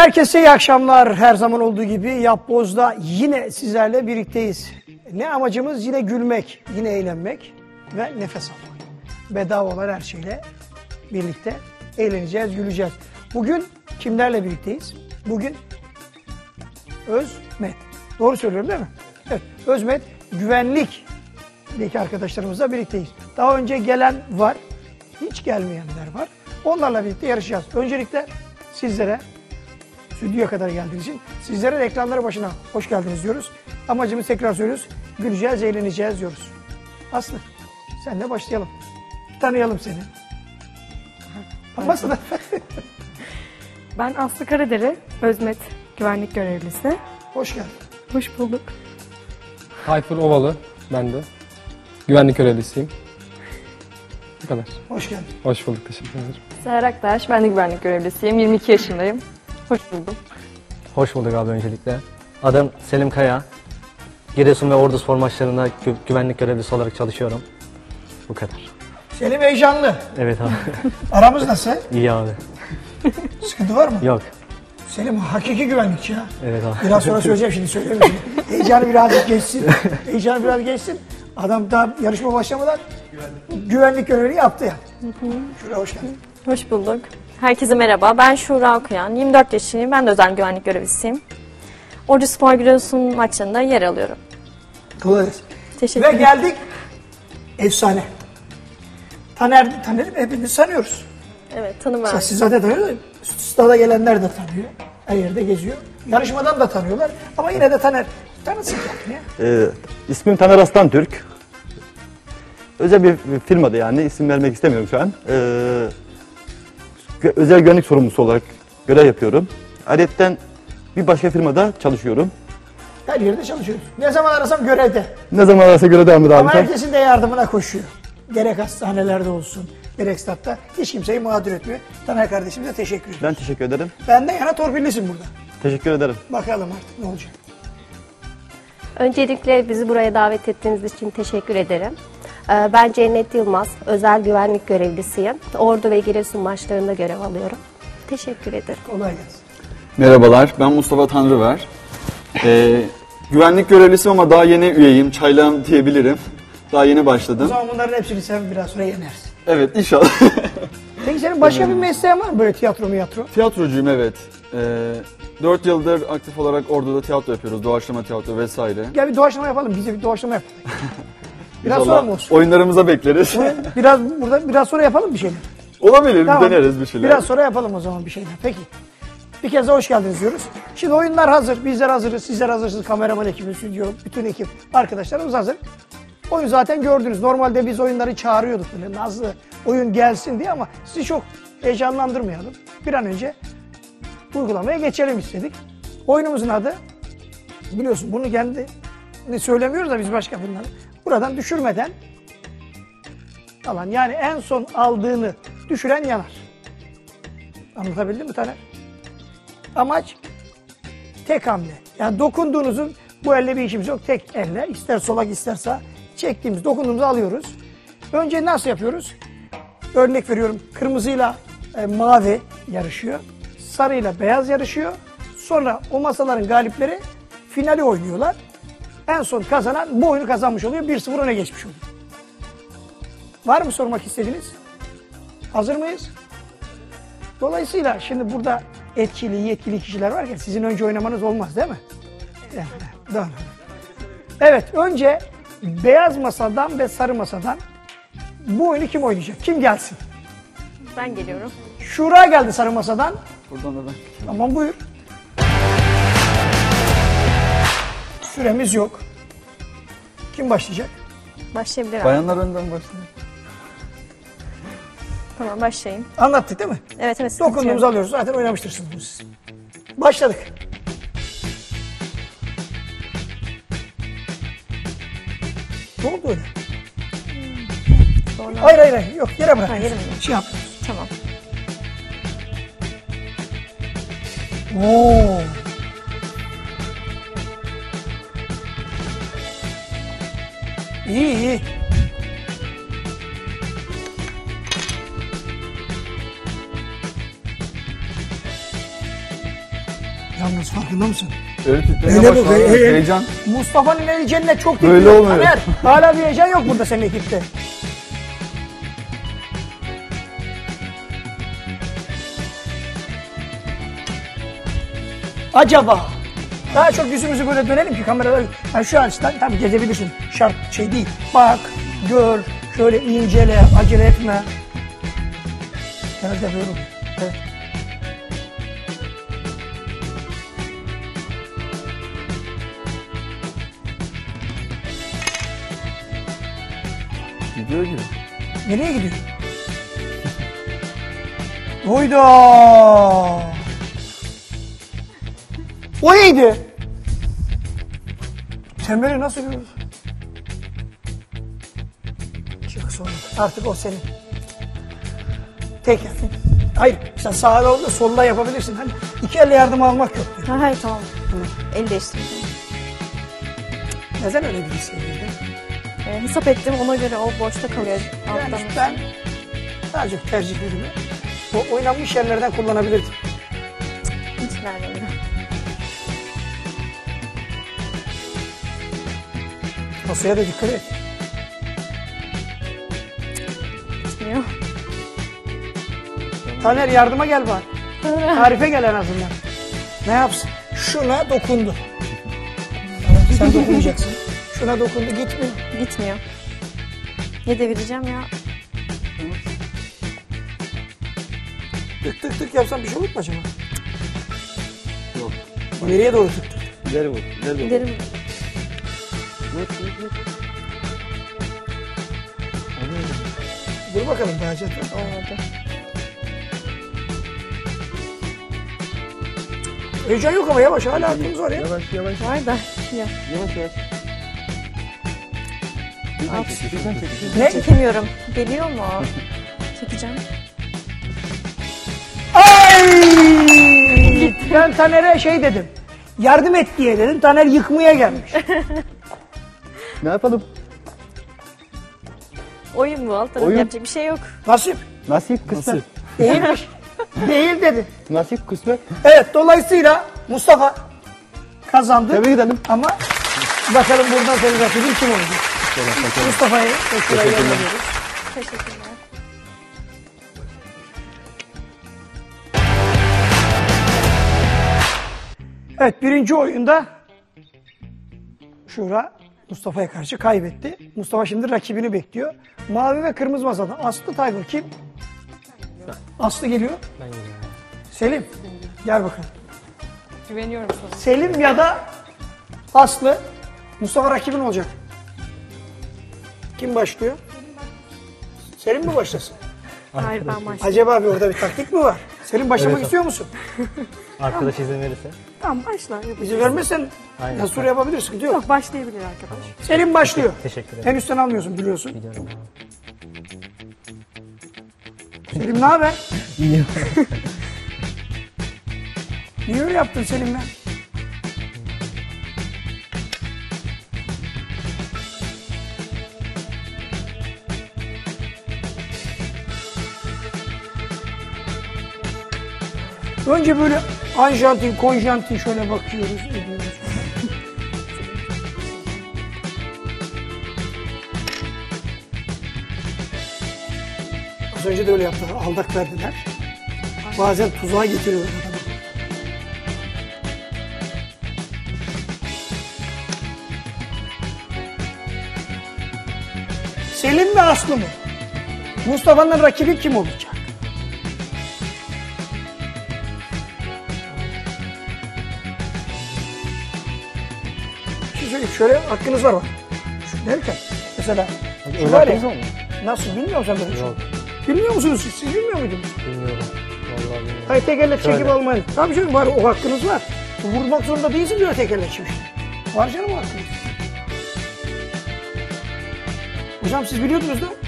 herkese iyi akşamlar. Her zaman olduğu gibi Yapboz'da yine sizlerle birlikteyiz. Ne amacımız? Yine gülmek, yine eğlenmek ve nefes almak. Bedava olan her şeyle birlikte eğleneceğiz, güleceğiz. Bugün kimlerle birlikteyiz? Bugün Özmet. Doğru söylüyorum değil mi? Evet, Özmet güvenlikteki arkadaşlarımızla birlikteyiz. Daha önce gelen var, hiç gelmeyenler var. Onlarla birlikte yarışacağız. Öncelikle sizlere, stüdyoya kadar geldiğiniz için sizlere reklamları başına hoş geldiniz diyoruz. Amacımız tekrar söylüyoruz. Güleceğiz, eğleneceğiz diyoruz. Aslı, senle başlayalım. Tanıyalım seni. Aslı. Ben Aslı Karadere, Özmet güvenlik görevlisi. Hoş geldin. Hoş bulduk. Hayfur Ovalı, ben de. Güvenlik görevlisiyim. Bu kadar. Hoş geldin. Hoş bulduk, teşekkür ederim. Seher Aktaş, ben de güvenlik görevlisiyim. 22 yaşındayım. Hoş bulduk. Hoş bulduk abi öncelikle. Adım Selim Kaya. Giresun ve Orduspor maçlarında güvenlik görevlisi olarak çalışıyorum. Bu kadar. Selim heyecanlı. Evet abi. Aramız nasıl? İyi abi. Sıkıntı var mı? Yok. Selim hakiki güvenlikçi ya. Evet abi. Biraz sonra söyleyeceğim, şimdi söyleyemeyeceğim. Heyecanı birazcık geçsin. Heyecanı biraz geçsin. Adam daha yarışma başlamadan güvenlik görevini yaptı ya. Şuraya hoş geldin. Hoş bulduk. Herkese merhaba. Ben Şuur Alkuyan. 24 yaşındayım. Ben de özel güvenlik görevlisiyim. Orduspor Giresun maçlarında yer alıyorum. Kolay gelsin. Teşekkür ederim. Ve geldik efsane. Taner'i hepimiz tanıyoruz. Evet, tanımıyorum. Siz zaten tanıyorsunuz. Stada gelenler de tanıyor. Her yerde geziyor. Yarışmadan da tanıyorlar. Ama yine de Taner. Tanısın ya. İsmim Taner Aslan Türk. Özel bir firmada, yani isim vermek istemiyorum şu an. Özel güvenlik sorumlusu olarak görev yapıyorum. Ayrıca bir başka firmada çalışıyorum. Her yerde çalışıyoruz. Ne zaman arasam görevde. Ne zaman arasa görevde abi. Ama herkesin de yardımına koşuyor. Gerek hastanelerde olsun, gerek statta. Hiç kimseyi mağdur etmiyor. Taner kardeşimize teşekkür ederim. Ben teşekkür ederim. Ben de yana torpillisin burada. Teşekkür ederim. Bakalım artık ne olacak. Öncelikle bizi buraya davet ettiğiniz için teşekkür ederim. Ben Cennet Yılmaz, özel güvenlik görevlisiyim. Ordu ve Giresun maçlarında görev alıyorum. Teşekkür ederim. Kolay gelsin. Merhabalar, ben Mustafa Tanrıver. Güvenlik görevlisiyim ama daha yeni üyeyim, çaylağım diyebilirim. Daha yeni başladım. O zaman bunların hepsini sen biraz sonra yenersin. Evet, inşallah. Peki senin başka bir mesleğin var mı, böyle tiyatro mu yatro? Tiyatrocuyum, evet. 4 yıldır aktif olarak Ordu'da tiyatro yapıyoruz, doğaçlama tiyatro vesaire. Gel bir doğaçlama yapalım, bize bir doğaçlama yapalım. Biraz sonra mı olsun? Oyunlarımıza bekleriz. Biraz sonra yapalım bir şeyler. Olabilir, tamam. Deneriz bir şeyler. Biraz sonra yapalım o zaman bir şeyler. Peki. Bir kez de hoş geldiniz diyoruz. Şimdi oyunlar hazır, bizler hazırız, sizler hazırsınız. Kameraman ekibi, stüdyo, bütün ekip, arkadaşlarımız hazır. Oyun zaten gördünüz. Normalde biz oyunları çağırıyorduk böyle nazlı oyun gelsin diye, ama sizi çok heyecanlandırmayalım. Bir an önce uygulamaya geçelim istedik. Oyunumuzun adı, biliyorsun bunu kendi söylemiyoruz da biz başka bunları. Buradan düşürmeden alan, yani en son aldığını düşüren yanar. Anlatabildim mi Taner? Amaç tek hamle. Yani dokunduğunuzun, bu elle bir işimiz yok, tek elle, ister solak ister sağ, çektiğimiz, dokunduğumuzu alıyoruz. Önce nasıl yapıyoruz? Örnek veriyorum, kırmızıyla mavi yarışıyor, sarıyla beyaz yarışıyor. Sonra o masaların galipleri finali oynuyorlar. En son kazanan bu oyunu kazanmış oluyor. 1-0 öne geçmiş oluyor. Var mı sormak istediğiniz? Hazır mıyız? Dolayısıyla şimdi burada etkili, yetkili kişiler varken sizin önce oynamanız olmaz değil mi? Evet. Doğru. Evet, önce beyaz masadan ve sarı masadan bu oyunu kim oynayacak? Kim gelsin? Ben geliyorum. Şura geldi sarı masadan. Buradan da ben. Tamam, buyur. Süremiz yok. Kim başlayacak? Başlayabilir abi. Bayanlar önden başlayın. Tamam, başlayın. Anlattık değil mi? Evet, evet. Dokunduğumuzu alıyoruz. Zaten oynamıştırsınız bunu siz. Başladık. Ne oldu öyle? Sonra... Hayır, hayır, hayır. Yok, yere bırak. Hayır, yere şey yapıyoruz. Tamam. Oo. İyi, iyi. farkında mısın? Evet, öyle bu heyecan. Mustafa'nın heyecanına çok dikkat et Taner. Hala bir heyecan yok burada senin ekipte. Acaba daha çok yüzümüzü böyle dönelim ki kameralar... Yani şu açıdan tabii gezebilirsin. Şart şey değil. Bak, gör, şöyle incele, acele etme. Nerede böyle? Evet. Gidiyor gibi. Nereye gidiyor? Oyda. O neydi? Sen beni nasıl görürsün? Çık sonra. Artık o senin. Tek el. Hayır. Sen sağda oldu, solda yapabilirsin. Hani iki elle yardım almak yok. Hayır, tamam. El değiştirdim. Neden öyle bir şey oldu? Hesap ettim. Ona göre o boşta kalıyor. Yani ben sadece tercihlerimi o oynanmış yerlerden kullanabilirdim. Hiç nerede? Masaya da dikkat et. Gitmiyor. Taner yardıma gel bari. Tarife gel en azından. Ne yapsın? Şuna dokundu. Sen dokunmayacaksın. Şuna dokundu, gitmiyor. Gitmiyor. Ne devireceğim ya? Tık tık tık yapsam bir şey olur mu acaba? Yok. Nereye doğru tık tık? İleri vur. İleri vur. Dur bakalım daha çok. Olmadı. Heyecan yok ama yavaş, hala aklımız var ya. Yavaş yavaş. Var da. Yavaş yavaş. Ne? Çekemiyorum. Geliyor mu? Çekeceğim. Ay! Ben Taner'e şey dedim. Yardım et diye dedim. Taner yıkmaya gelmiş. Ne yapalım? Oyun bu, alt tarafı yapacak bir şey yok. Nasip. Nasip, kısmet. Değilmiş. Değil dedi. Nasip, kısmet. Evet, dolayısıyla Mustafa kazandı. Tebrik ederim. Ama bakalım buradan senin rakibin kim olacak? Mustafa'yı teşekkürler. Teşekkürler. Evet, birinci oyunda Şura Mustafa'ya karşı kaybetti. Mustafa şimdi rakibini bekliyor. Mavi ve kırmızı masada Aslı Tiger kim? Ben. Aslı geliyor. Ben geliyorum. Selim. Gel bakalım. Güveniyorum sana. Selim ya da Aslı. Mustafa rakibin olacak. Kim başlıyor? Selim mi başlasın? Hayır, ben başlayayım. Acaba bir orada bir taktik mi var? Selim başlamak evet, istiyor musun? Arkadaş izin verirse. Tamam, başla. İzin vermezsen nasıl yapabilir, sıkıntı yok. Yok, başlayabilir arkadaş. Selim başlıyor. Teşekkür ederim. Henüz sen almıyorsun, biliyorsun. Biliyorum. Selim ne haber? İyi. Niye öyle yaptın Selim'le? Önce böyle anjantin, konjantin şöyle bakıyoruz, ediyoruz. Az önce de öyle yaptılar, aldak verdiler. Bazen tuzağa getiriyorlar adamı. Selim mi Aslı mı? Mustafa'nın rakibi kim olacak? Şöyle hakkınız var bak. Şu derken mesela şu var ya, nasıl bilmiyorum sen böyle şey. Bilmiyor musunuz siz? Siz bilmiyor muydunuz? Bilmiyorum. Vallahi bilmiyorum. Hayır, tekerlek çekip almayın. Tabii canım, var o hakkınız var. Vurmak zorunda değilsiniz öyle tekerlek çekip. Var canım o hakkınız. Hocam siz biliyordunuz değil mi?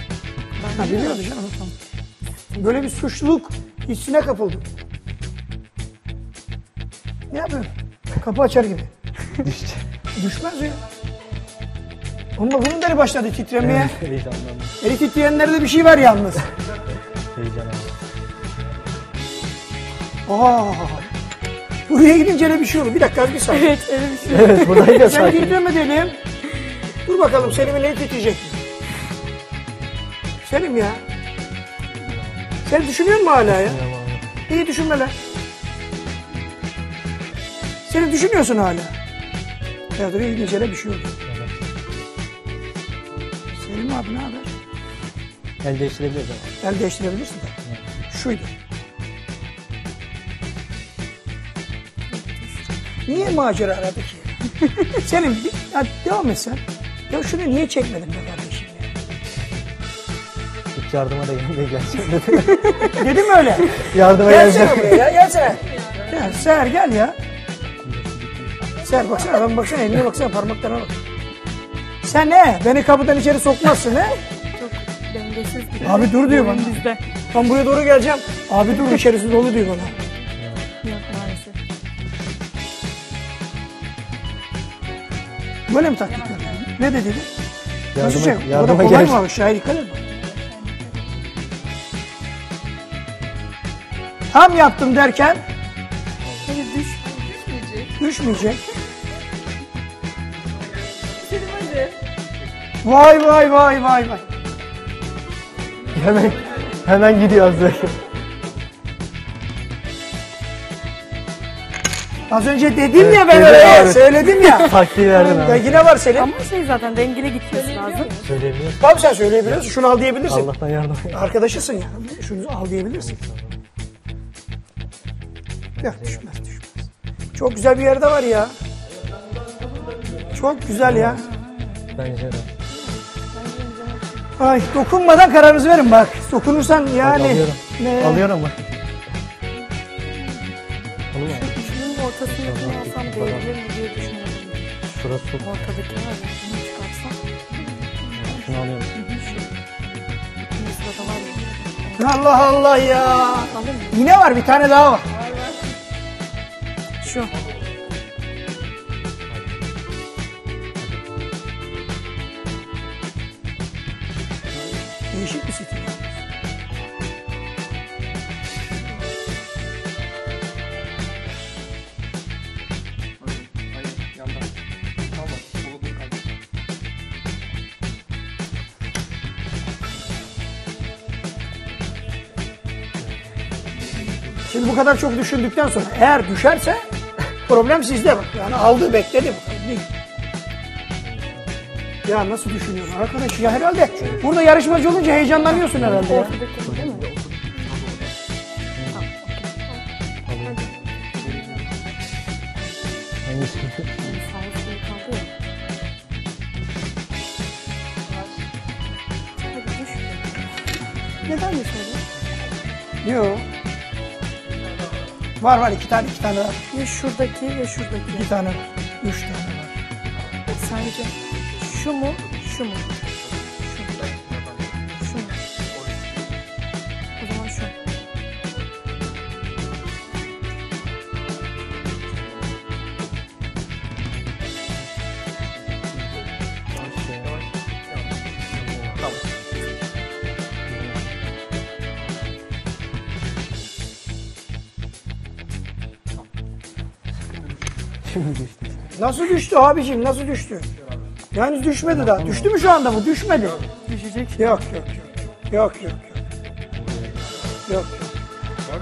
Ben biliyordum canım. Tamam. Böyle bir suçluluk hissine kapıldım. Ne yapıyorum? Kapı açar gibi. Düştü. Düşmez ya. Ama bunun deri başladı titremeye. Eli titreyenlerde bir şey var yalnız. Heyecanlandım. Aa. Buraya gidince öyle bir şey olur. Bir dakika bir saniye. Evet öyle bir şey olur. Evet buradayı da sakin. Sen geri dönmedelim. Dur bakalım Selim'in ne titrecek. Selim ya. Sen düşünüyor musun hala ya? İyi düşünme lan. Selim düşünüyorsun hala. Ya dur ilginç öyle bir şey olur. Selim abi ne haber? El değiştirebiliriz ama. El değiştirebilirsin de. Evet. Şuydu. Niye macera aradı ki? Selim ya devam et sen. Ya şunu niye çekmedin be kardeşim ya? Hiç yardıma da gelmeye gelsin. Dedim öyle. Yardıma gelsene gelsin. Buraya ya gelsene. Ya, Seher gel ya. Seher baksana adam baksana eline baksana parmaklarına bak. Sen ne? Beni kapıdan içeri sokmazsın he? Çok dengesiz gibi. Abi dur diyor bana. Bizde. Ben buraya doğru geleceğim. Abi dur içerisi dolu diyor bana. Böyle mi taktik verdin? Ne dedi? Nasıl şey? Burada kolay mı abi? Şair dikkat edin. Tam yaptım derken... Hayır düşmeyecek. Düşmeyecek. Vay vay vay vay vay. Hemen gidiyor az önce. Az önce dedim evet, ya ben öyle evet. Söyledim ya. Taktiği verdim abi. Ya yine var Selim. Ama şey zaten dengine gitmesi lazım. Söyleyebiliyorsun. Tabii sen söyleyebiliyorsun. Şunu al diyebilirsin. Allah'tan yardım. Arkadaşısın ya. Şunu al diyebilirsin. Ya düşmez düşmez. Çok güzel bir yerde var ya. Çok güzel ya. Bence de. Ay dokunmadan kararınızı verin bak. Dokunursan yani. Bak, alıyorum. Ne? Alıyorum bak. Ortasındakini alsam değerli mi diye düşünüyorum. Şurası. Ortadakini alıyorum. Bunu çıkarsam. Şunu alıyorum. Allah Allah ya. Yine var bir tane daha var. Şu. Değişik bir stil. Şimdi bu kadar çok düşündükten sonra eğer düşerse problem sizde bak. Yani aldı bekledi. Ya nasıl düşünüyorsun arkadaş ya herhalde burada yarışmacı olunca heyecanlanıyorsun herhalde ya. Neden düşünüyorsun? Yok. Var var iki tane var. Ya şuradaki ya şuradaki. İki tane var. Üç tane var. Sence şu mu? Şu mu? Şu mu? O zaman şu. Nasıl düştü abicim? Nasıl düştü? Yani düşmedi daha. Düştü mü şu anda bu? Düşmedi. Düşecek. Yok. Var mı?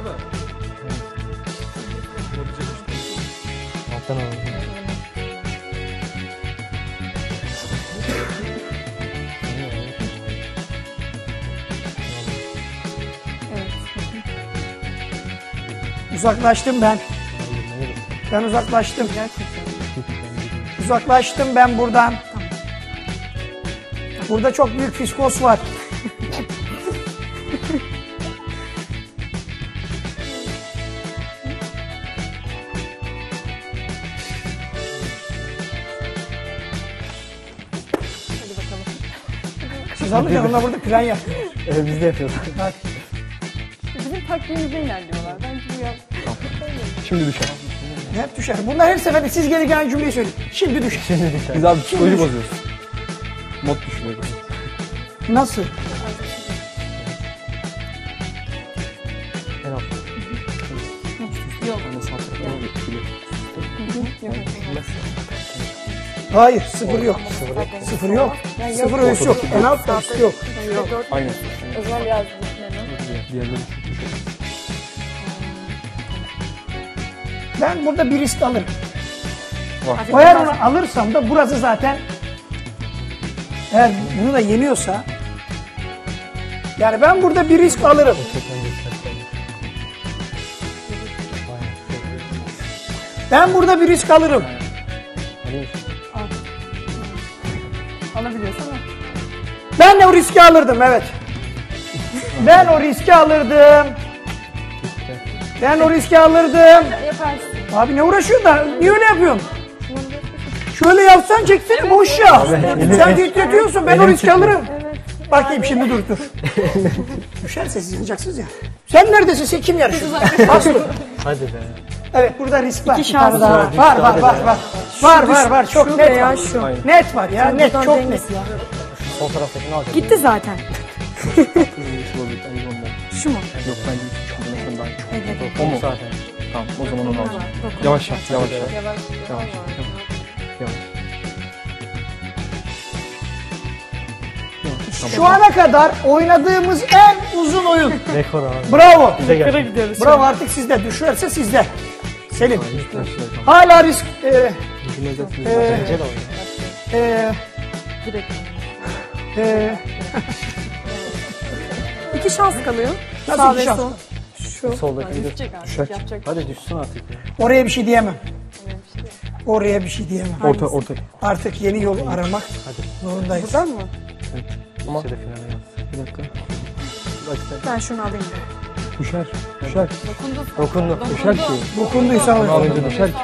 Alttan alalım. Uzaklaştım ben. Ben uzaklaştım. Uzaklaştım ben buradan. Tamam. Burada çok büyük fiskos var. Hadi bakalım. Siz alınca onlar burada plan yapıyor. Evet biz de yapıyoruz. Bak. Bizim takvimimizden ilerliyorlar. Bence bu yap. Şimdi düşer. Hep düşer. Bunlar her sefer siz gereken cümleyi söyleyin. Şimdi düşer. Biz abi psikoloji bozuyoruz. Mod düşmüyoruz. Nasıl? En alt. Yok. Hayır, sıfır yok. Sıfır yok. Sıfır ölçü yok. En alt ölçü yok. Aynen. Özel yazdım. Ben burada bir risk alırım. Eğer onu alırsam da burası zaten, eğer bunu da yeniyorsa, yani ben burada bir risk alırım. Ben burada bir risk alırım. Alabiliyorsan al. Ben de o riski alırdım, evet. Ben o riski alırdım. Ben o riski alırdım. Yaparsın. Abi ne uğraşıyorsun da? Niye öyle yapıyorsun? Şöyle yapsan çeksene, boş ya. Sen titretiyorsun, ben o riski alırım. Evet. Bakayım şimdi, dur. Düşerse siz yanacaksınız ya. Sen neredesin? Sen kim yarışıyorsun? Hadi be. Evet, burada risk var. İki şans var. Var. Var. Çok net var. Net var ya. Net, çok net. Sol taraftakini alacağım. Gitti zaten. Şu mu? Yok, ben çok net. O mu? Tamam, o zaman onu alacağım. Yavaş. Şu ana kadar oynadığımız en uzun oyun. Rekor abi. Bravo. Bravo, artık sizde. Düşerse sizde. Selim. Hala risk... İki şans kalıyor. Nasıl iki şans? Şu. Soldaki düşecek artık. Hadi düşsün artık. Oraya bir şey diyemem. Oraya bir şey diyemem. Orta. Artık yeni yol aramak zorundayız. Buradan mı? Evet. Ama... Bir dakika. Ben şunu alayım. Düşer. Dokundu. Düşer ki. Dokunduysa alın. Düşer ki.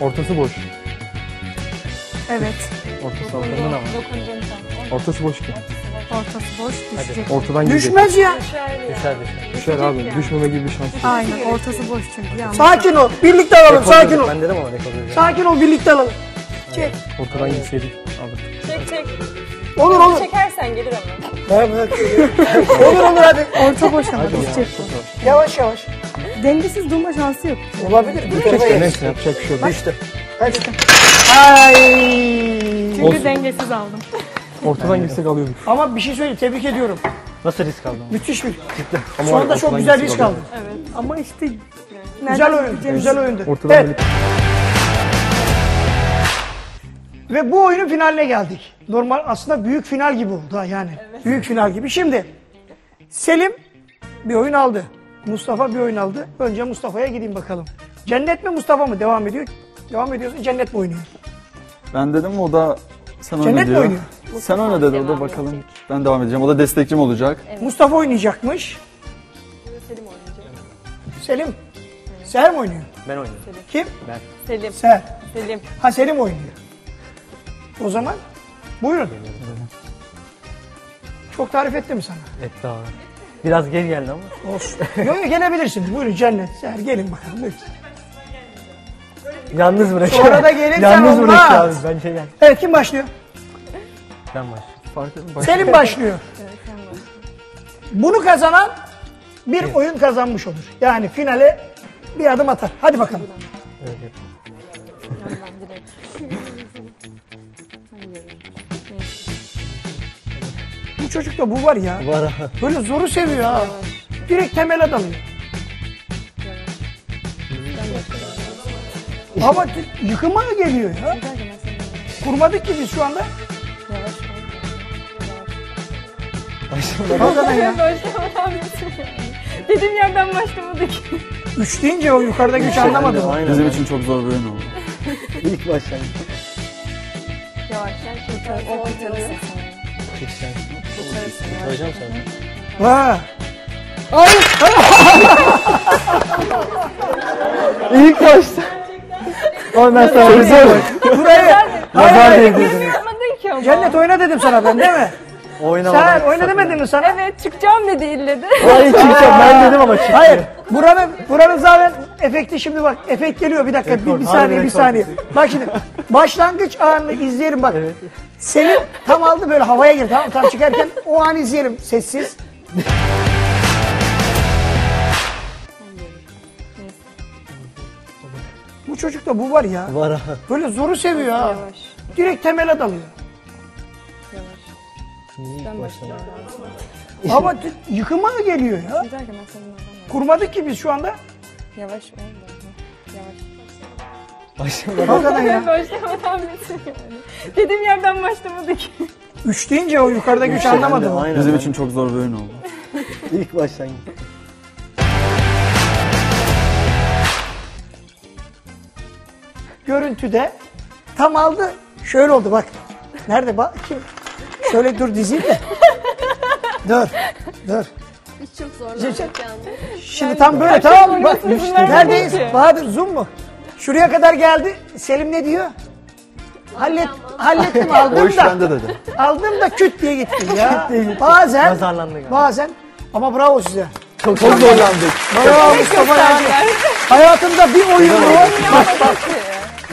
Ortası boş. Evet. Ortası altında ne var? Ortası boş ki. Ortası boş, düşecek. Ortadan düşmez ya. Düşer abi. Yani. Düşmeme gibi bir şans yok. Aynen, ortası boş çünkü. Sakin ol. Birlikte alalım. Sakin ol. Ben dedim ama rekor edeceğim. Sakin ol, birlikte alalım. Çek. Ortadan gitseydik aldık. Çek. Olur. Çekersen gelir ama. Evet. Olur hadi. Orta boş ama düşecek. Yavaş. Dengesiz durma şansı yok. Olabilir. Neyse, yapacak bir şey yok. Düştü. Hadi. Ay. Çünkü dengesiz aldım. Ortadan gitsek alıyorduk. Ama bir şey söyleyeyim, tebrik ediyorum. Nasıl risk aldın? Müthiş bir. Sonunda çok güzel risk aldın. Evet. Ama işte... Güzel oyundu. Ortadan evet. Ve bu oyunun finaline geldik. Normal aslında büyük final gibi oldu yani. Evet. Büyük final gibi. Şimdi Selim bir oyun aldı. Mustafa bir oyun aldı. Önce Mustafa'ya gideyim bakalım. Cennet mi Mustafa mı? Devam ediyor. Devam ediyorsa Cennet mi oynuyor? Ben dedim, o da... Sen Cennet mi oynuyor? Sen oyna dedi, o da bakalım. Edecek. Ben devam edeceğim, o da destekçim olacak. Evet. Mustafa oynayacakmış. Selim oynayacak. Selim? Evet. Seher mi oynuyor? Ben oynuyorum. Selim. Kim? Ben. Selim. Seher. Selim. Ha, Selim oynuyor. O zaman buyurun. Çok tarif etti mi sana? Etti abi. Biraz geri geldi ama. Olsun. Yok, gelebilirsiniz. Buyurun Cennet, Seher, gelin bakalım. Buyurun. Yalnız bırakacağım. Sonra da gelirsen yalnız olmaz. Ben şeyden. Evet, kim başlıyor? Ben başlıyorum. Selim başlıyor. Evet, sen başlıyor. Bunu kazanan bir oyun kazanmış olur. Yani finale bir adım atar. Hadi bakalım. Evet. Bu çocukta bu var ya. Var. Böyle zoru seviyor ha. Direkt temele dalıyor. Ama yıkıma geliyor ya. Kurmadık ki biz şu anda. Yavaş. Dedim ya, ben başlamadık. Üç deyince o yukarıdaki üç anlamadım. Bizim için çok zor bir oyun oldu. İlk başlangıç. Yavaş. Hayır. İlk başta. Ondan sonra burayı nazar değdirdiniz. Cennet oyna dedim sana ben, değil mi? Sen oyna demedin mi sana? Evet, çıkacağım dedi, ille de. Hayır, çıkacağım ben dedim ama çıktı. Hayır, buranın zaten efekti, şimdi bak efekt geliyor, bir dakika, bir saniye. Bak şimdi başlangıç anını izleyelim bak. Evet. Selim tam aldı, böyle havaya girdi, tam çıkarken o anı izleyelim sessiz. çocukta bu var ya. Var ha. Böyle zoru seviyor ha. Direkt temele dalıyor. Yavaş. Ama yıkıma geliyor ya. Kurmadık ki biz şu anda. Yavaş oldu. Başlamadan ya. Başlamadan bitiriyor. Dediğim yerden başlamadık. Üç deyince o yukarıdaki üç anlamadım. Aynen. Bizim için çok zor bir oyun oldu. İlk başlangıç. Görüntüde tam aldı. Şöyle oldu bak. Nerede bak? Kim? Şöyle dur dizeyim de. Dur. Hiç çok zorlandık yalnız. Şimdi yani tam böyle tamam. Bak neredeyiz? Bahadır zoom mu? Şuraya kadar geldi. Selim ne diyor? Hallettim aldım da. Aldım da küt diye gittim ya. Bazen. Ama bravo size. Çok zorlandık. Bravo Mustafa Tanrıver. Hayatımda bir oyunu. Bak.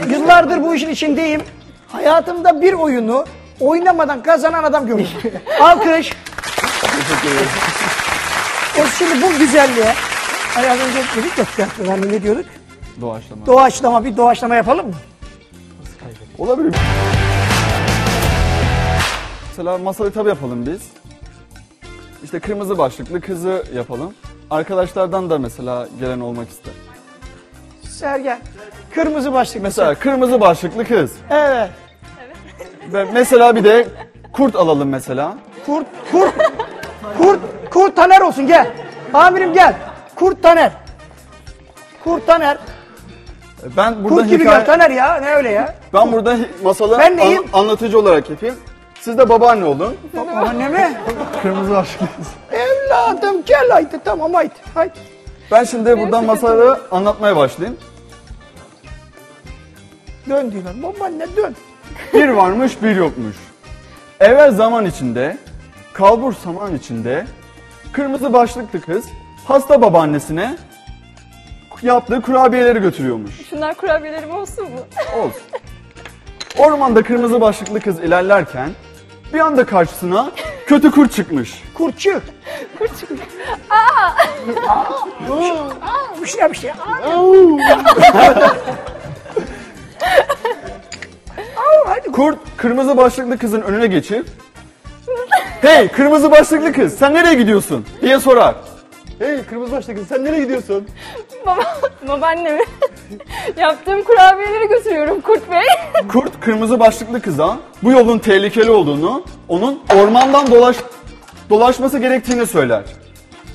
Yıllardır bu işin içindeyim. Hayatımda bir oyunu oynamadan kazanan adam görürüm. Alkış. Şimdi bu güzelliğe. Ay az önce dedik ya tiyatroda hani ne diyorduk? Doğaçlama. Bir doğaçlama yapalım mı? Nasıl kaybettik? Olabilir mi? Mesela masalı tabi yapalım biz. İşte kırmızı başlıklı kızı yapalım. Arkadaşlardan da mesela gelen olmak ister. Sergen. Kırmızı başlıklı mesela kırmızı başlıklı kız. Evet. Ve mesela bir de kurt alalım mesela. Kurt Taner olsun gel. Amirim gel. Kurt Taner. Ben burada kurt gibi gel Taner ya. Ne öyle ya? Ben burada masalı anlatıcı olarak yapayım. Siz de babaanne olun. Babaanne mi? Kırmızı başlıklı kız. Evladım gel haydi tamam haydi. Ben şimdi buradan masalı anlatmaya başlayayım. Dön diyorlar. Babaanne dön. Bir varmış bir yokmuş. Evvel zaman içinde, kalbur saman içinde, kırmızı başlıklı kız hasta babaannesine yaptığı kurabiyeleri götürüyormuş. Şunlar kurabiyelerim olsun mu? Olsun. Ormanda kırmızı başlıklı kız ilerlerken bir anda karşısına kötü kurt çıkmış. Kurt çıkmış. Bir şey. Kurt kırmızı başlıklı kızın önüne geçip hey kırmızı başlıklı kız sen nereye gidiyorsun diye sorar. Hey kırmızı başlıklı kız sen nereye gidiyorsun? Babaannemi yaptığım kurabiyeleri götürüyorum Kurt Bey. Kurt kırmızı başlıklı kıza bu yolun tehlikeli olduğunu, onun ormandan dolaşması gerektiğini söyler.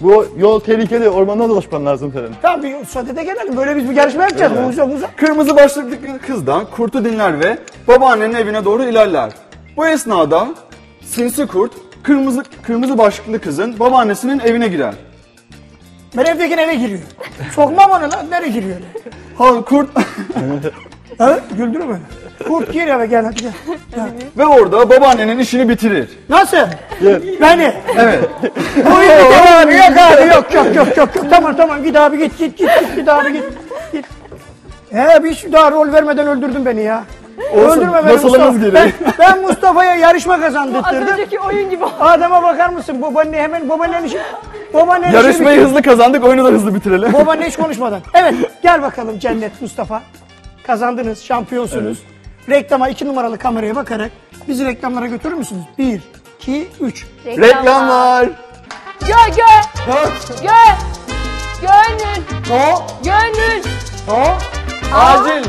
Bu yol tehlikeli, ormanda dolaşman lazım senin. Tamam bir sohbete gelelim, böyle biz bir gelişme yapacağız. Evet. Uzak. Kırmızı başlıklı kızdan kurtu dinler ve babaannenin evine doğru ilerler. Bu esnada sinsi kurt kırmızı başlıklı kızın babaannesinin evine girer. Merevdekin eve giriyor. Sokmam onu lan, nereye giriyor? Ha kurt... Ha? Güldürme beni. Kurt gir eve gel hadi gel. Ve orada babaannenin işini bitirir. Nasıl? Beni. Evet. Yok abi. Tamam git abi. Bir daha rol vermeden öldürdün beni ya. Olsun, öldürme beni Mustafa. Ben Mustafa'ya yarışma kazandırttırdım. Az önceki oyun gibi oldu. Adama bakar mısın? Babaannenin işi. Yarışmayı hızlı kazandık, oyunu da hızlı bitirelim. Babaanne hiç konuşmadan. Evet, gel bakalım Cennet Mustafa. Kazandınız, şampiyonsunuz. Evet. Reklama 2 numaralı kameraya bakarak bizi reklamlara götürür müsünüz? 1, 2, 3. Reklamlar. Gönül. Gönül.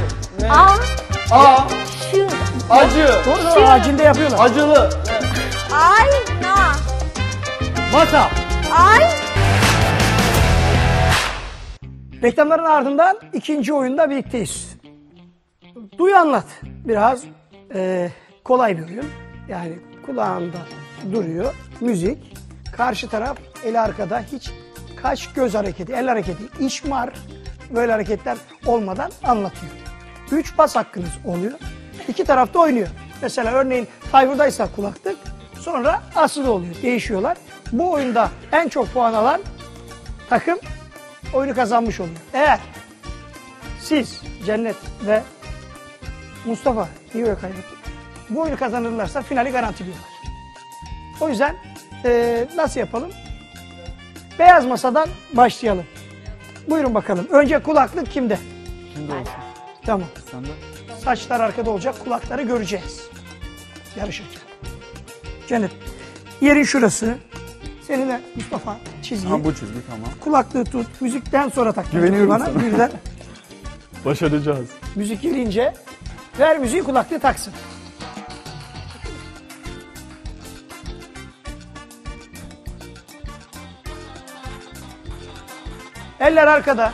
Acil. Acı. Doğru acilde yapıyorlar. Acılı. Ayna. Masa. Reklamların ardından ikinci oyunda birlikteyiz. Duy anlat biraz kolay bir oyun. Yani kulağında duruyor müzik. Karşı taraf el arkada hiç kaş göz hareketi, el hareketi, işmar böyle hareketler olmadan anlatıyor. 3 pas hakkınız oluyor. 2 tarafta oynuyor. Mesela örneğin Tayfur'daysa kulaklık sonra Aslı'da oluyor. Değişiyorlar. Bu oyunda en çok puan alan takım oyunu kazanmış oluyor. Eğer siz Cennet ve Mustafa niye kaybettik? Bu oyunu kazanırlarsa finali garantiliyorlar. O yüzden nasıl yapalım? Beyaz masadan başlayalım. Buyurun bakalım. Önce kulaklık kimde? Kimde olsun? Tamam. Senden. Saçlar arkada olacak, kulakları göreceğiz. Yarışırken. Cennet, yerin şurası. Seni de Mustafa çizgi. Ha, bu çizgi tamam. Kulaklığı tut, müzikten sonra tak. Güveniyorum bana. Sana. Birden. Başaracağız. Müzik gelince ver müziği, kulaklığı taksın. Eller arkada.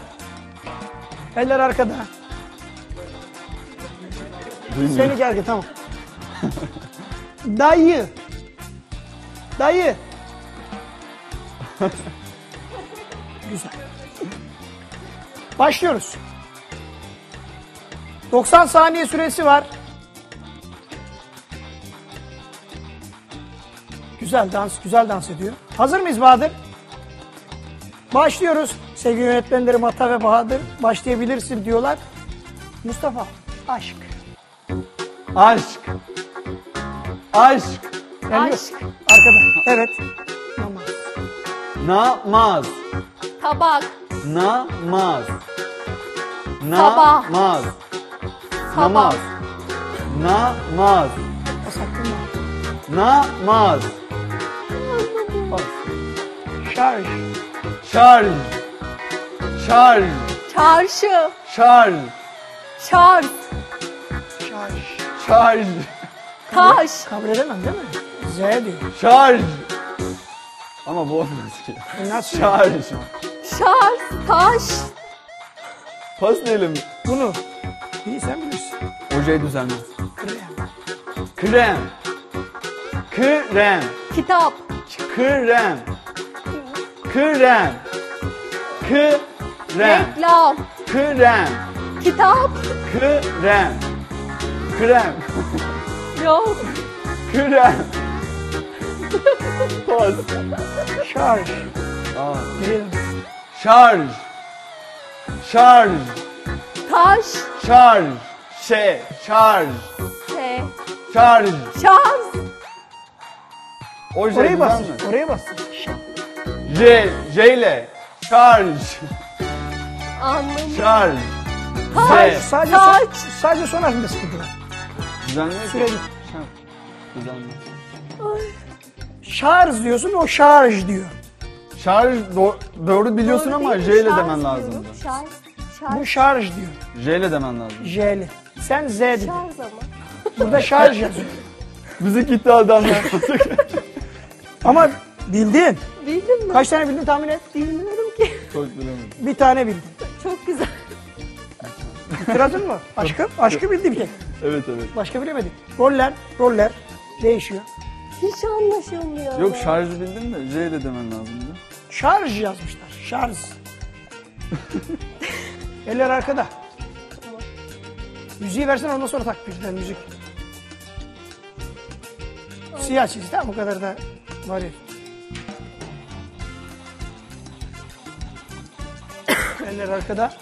Eller arkada. Duymuyor. Seni gergi tamam. Dayı. Dayı. Güzel. Başlıyoruz. 90 saniye süresi var. Güzel dans ediyor. Hazır mıyız Bahadır? Başlıyoruz. Sevgili yönetmenlerim Ata ve Bahadır, başlayabilirsin diyorlar. Mustafa, aşk. Aşk. Aşk. Aşk. Arkada. Evet. Namaz. Tabak. Namaz. Tabak. Namaz. Namaz. Namaz. Namaz. Şarj. Şarj. Şarj. Çarşı. Şarj. Şarj. Şarj. Şarj. Taş. Kabul edemem değil mi? Z diyor. Şarj. Ama bu olmaz ki. Nasıl? Şarj. Şarj. Taş. Pas neyle mi? Bunu. İyi sen bilirsin. Hocayı düzenler. Krem. Krem. Krem. Kitap. Krem. Krem. Krem. Reklam. Krem. Kitap. Krem. Krem. Yok. Krem. Pas. Şarj. Aa. Şarj. Şarj. Taş. Şarj. Şey. Şarj. Şey. Şarj. Şarj. Oraya bas. Oraya bas. J. J ile. Şarj. Anladım. Şarj. Taş. Sadece, sadece son harfinde sıkıntılar. Düzenliyor ki. Şarj diyorsun, o şarj diyor. Şarj doğru biliyorsun doğru, ama J ile demen lazım. Bu şarj diyor. J ile demen lazım. J ile. Sen Z dedin. Şarj ama. Burada şarj yazıyor. Bizi gitti adamlar. Ama bildin. Bildin mi? Kaç tane bildin tahmin et? Bilmiyorum ki. Çok bilemedim. Bir tane bildin. Çok güzel. Bitiradın mı? Aşkım? Aşkı bildim ki. Evet evet. Başka bilemedim. Roller değişiyor. Hiç anlaşılmıyor. Yok şarj bildin de J ile demen lazımdı. Şarj yazmışlar. Şarj. Eller arkada. Müziği versen ondan sonra tak birden müzik. Siyah çizdi tamam o kadar da var ya. Eller arkada.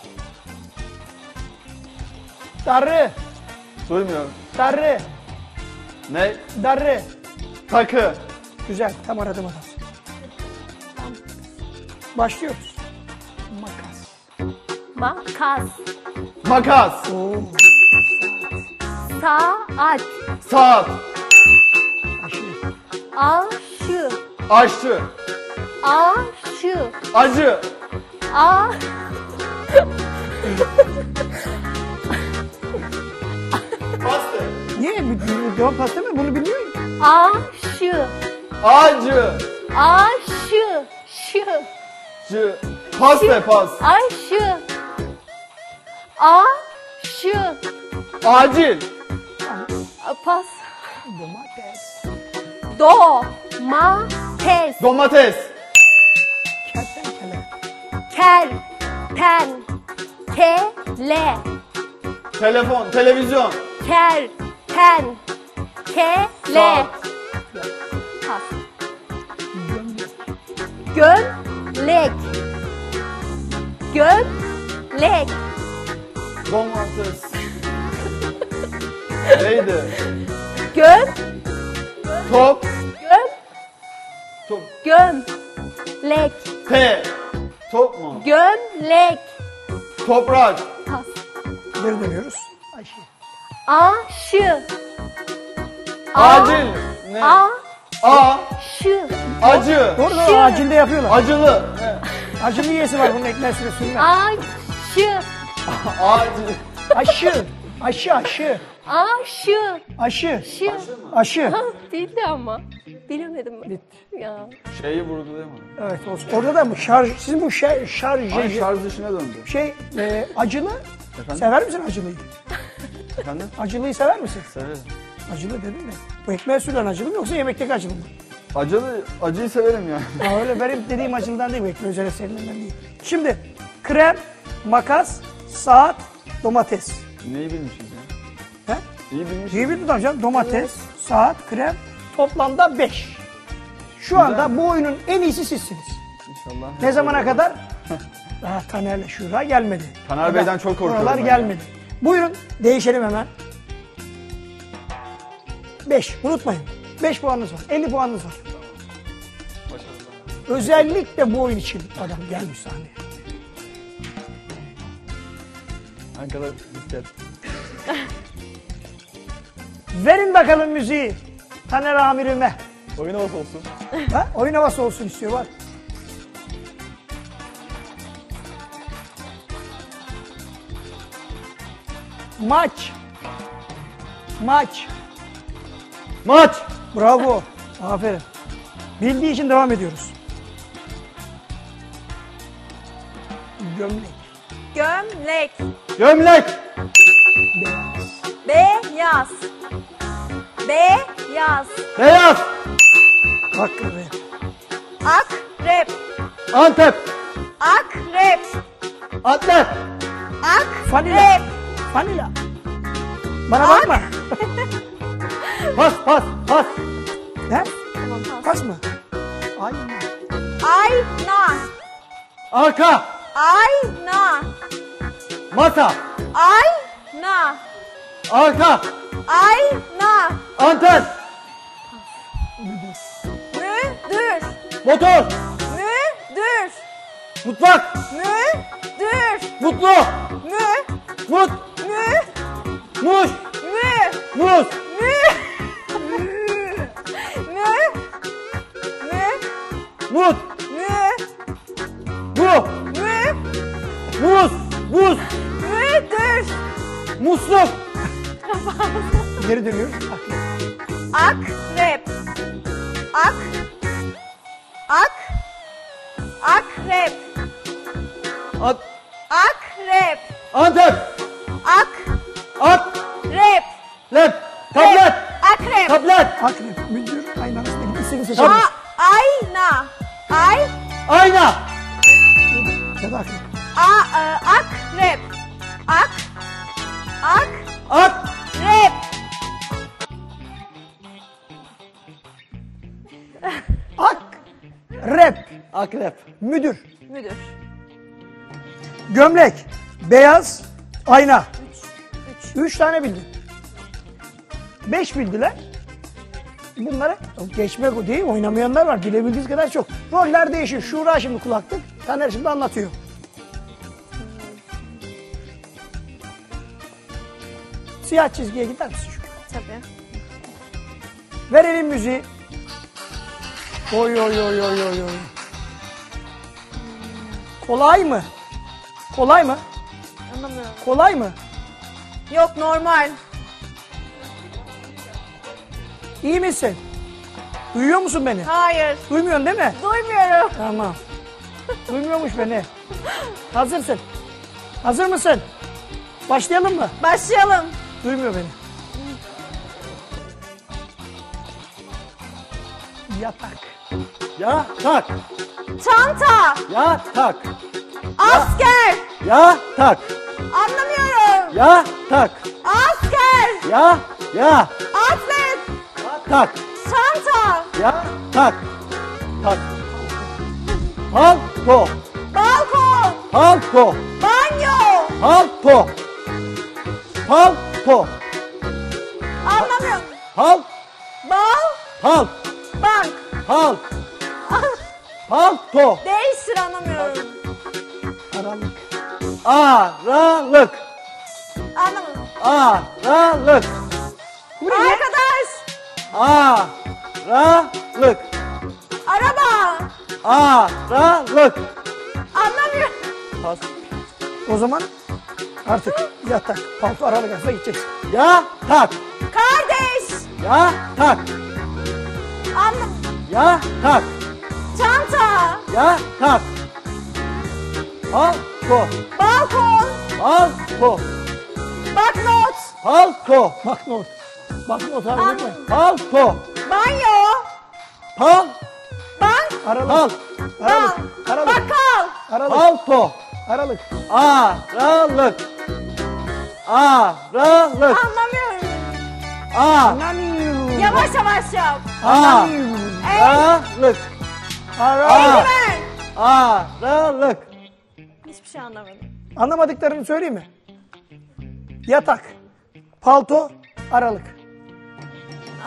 Darı. Duymuyorum. Darı. Ne? Darı. Takı. Güzel. Tam aradım adam. Başlıyoruz. Makas. Makas. Makas. Oo. Saat. Saat. Aşı. Aşı. Aşı. Aşı. Acı. A. Pasta. Niye? Devam pasta mı? Bunu biliyor musun? Aşı. Acı. Aşı. Şı. Şı. Pasta pas. Aşı. Aşı. Acil. Pas. Domates. Domates. Domates. Kertenkele. Kertenkele. Telefon, televizyon. Ker, ten, ke, le. Pas. Gömlek. Gömlek. Domates. Neydi? Göm. Top. Göm. Top. Gömlek. T. Top mu? Gömlek. Toprak. Pas. geri dönüyoruz. Aşı. Aşı. Acil. Ne? A. Şı. Acı. Doğru da acilde yapıyorlar. Acılı. Evet. Acılı yiyesi var bunun ekmesine sürme. Aşı. Acil. Aşı. Aşı aşı. Aşı. Aşı. Aşı. Aşı. Değildi ama. Bilemedim ben. Bitti. Ya. Şeyi vurgulayamadım. Evet olsun. Orada da bu şarj, sizin bu şarj... Ay, şarj dışına döndü. Şey, acılı. Efendim? Sever misin acılıyı? Efendim? Acılıyı sever misin? Severim. Acılı dedin mi? Bu ekmeğe sürülen acılı mı yoksa yemekteki acılı mı? Acılı, acıyı severim yani. Ya öyle benim dediğim acılıdan değil mi? Ekmeğe üzerine serilenden değil. Şimdi krem, makas, saat, domates. Neyi bilmişiz ya? He? İyi bilmişiz. İyi bildin tabii canım. Domates, saat, krem. Toplamda 5. Şu güzel anda mi? Bu oyunun en iyisi sizsiniz. İnşallah. Ne zamana olur kadar? Daha Taner'le Şura gelmedi. Taner Bey'den ben çok korkuyorum. Oralar gelmedi. Ya. Buyurun değişelim hemen. 5. Unutmayın. 5 puanınız var. 50 puanınız var. Başarılı. Özellikle bu oyun için adam gelmiş sahneye. Ankara bisiklet. Verin bakalım müziği. Taner amirime. Oyun havası olsun. Ha? Oyun havası olsun istiyor bak. Maç. Maç. Maç. Bravo. Aferin. Bildiği için devam ediyoruz. Gömlek. Gömlek. Gömlek. Beyaz. Beyaz. Beyaz. Beyaz. Akrep. Akrep. Antep. Akrep. Antep. Akrep. Vanilla. Vanilla. Bana bakma. Pas pas pas. Ne? Tamam, pas. Pas mı? Ayna. Ayna. Arka. Ayna. Masa. Ayna. Arka. Ayna. Anten. Müdür. Motor. Müdür. Mutfak. Müdür. Mutlu. Mü. Mut. Mü. Muş. Mü. Muz. Mü. Mü. Mü. Mut. Mü. Bu. Mü. Muz. Muz. Müdür. Musluk. Geri dönüyoruz. Akrep. Akrep. Akrep. Antep. Akrep. Lep. Tablet. Akrep. Tablet. Akrep. Müdür aynasını gitsin seçelim. Ayna. Ayna. Akrep. Akrep. Akrep. Akrep. Akrep. Müdür. Müdür. Gömlek. Beyaz. Ayna. 3 tane bildin. 5 bildiler. Bunları geçmek o değil. Oynamayanlar var. Bilebildiğiniz kadar çok. Roller değişiyor. Şura şimdi kulaklık. Taner şimdi anlatıyor. Siyah çizgiye gider misin şu? Tabii. Verelim müziği. Oy oy oy oy oy oy. Kolay mı? Kolay mı? Anlamıyorum. Kolay mı? Yok normal. İyi misin? Duyuyor musun beni? Hayır. Duymuyorsun değil mi? Duymuyorum. Tamam. Duymuyormuş beni. Hazırsın. Hazır mısın? Başlayalım mı? Başlayalım. Duymuyor beni. Yatak. Yatak. Çanta. Yatak. Asker. Yatak. Anlamıyorum. Yatak. Asker. Ya. Atlet. Tak. Çanta. Yatak. Tak. Halko. Balkon. Halko. Banyo. Halko. Halko. Anlamıyorum. Hal. Bal. Hal. Bank. Hal. Halto. Değiştir anlamıyorum. Aralık. Aralık. Aralık. Arkadaş. Aralık. Araba. Aralık. Anlamıyorum. Pas. O zaman artık yatak. Palto aralık arasına gideceksin. Yatak. Kardeş. Yatak. Anlam. Yatak. Çanta. Yatak. Balko. Balkon. Balko. Baklot. Palko. Baklot. Baklot aralık mı? Palto. Banyo. Pal. Bank. Aralık. Pal. Aralık. Aralık. Bakkal. Aralık. Palto. Aralık. Aralık. Aralık. Anlamıyorum. Anlamıyorum. Yavaş yavaş yap. Anlamıyorum. Aralık. Aralık. Aralık. Hiçbir şey anlamadım. Anlamadıklarını söyleyeyim mi? Yatak, palto, aralık.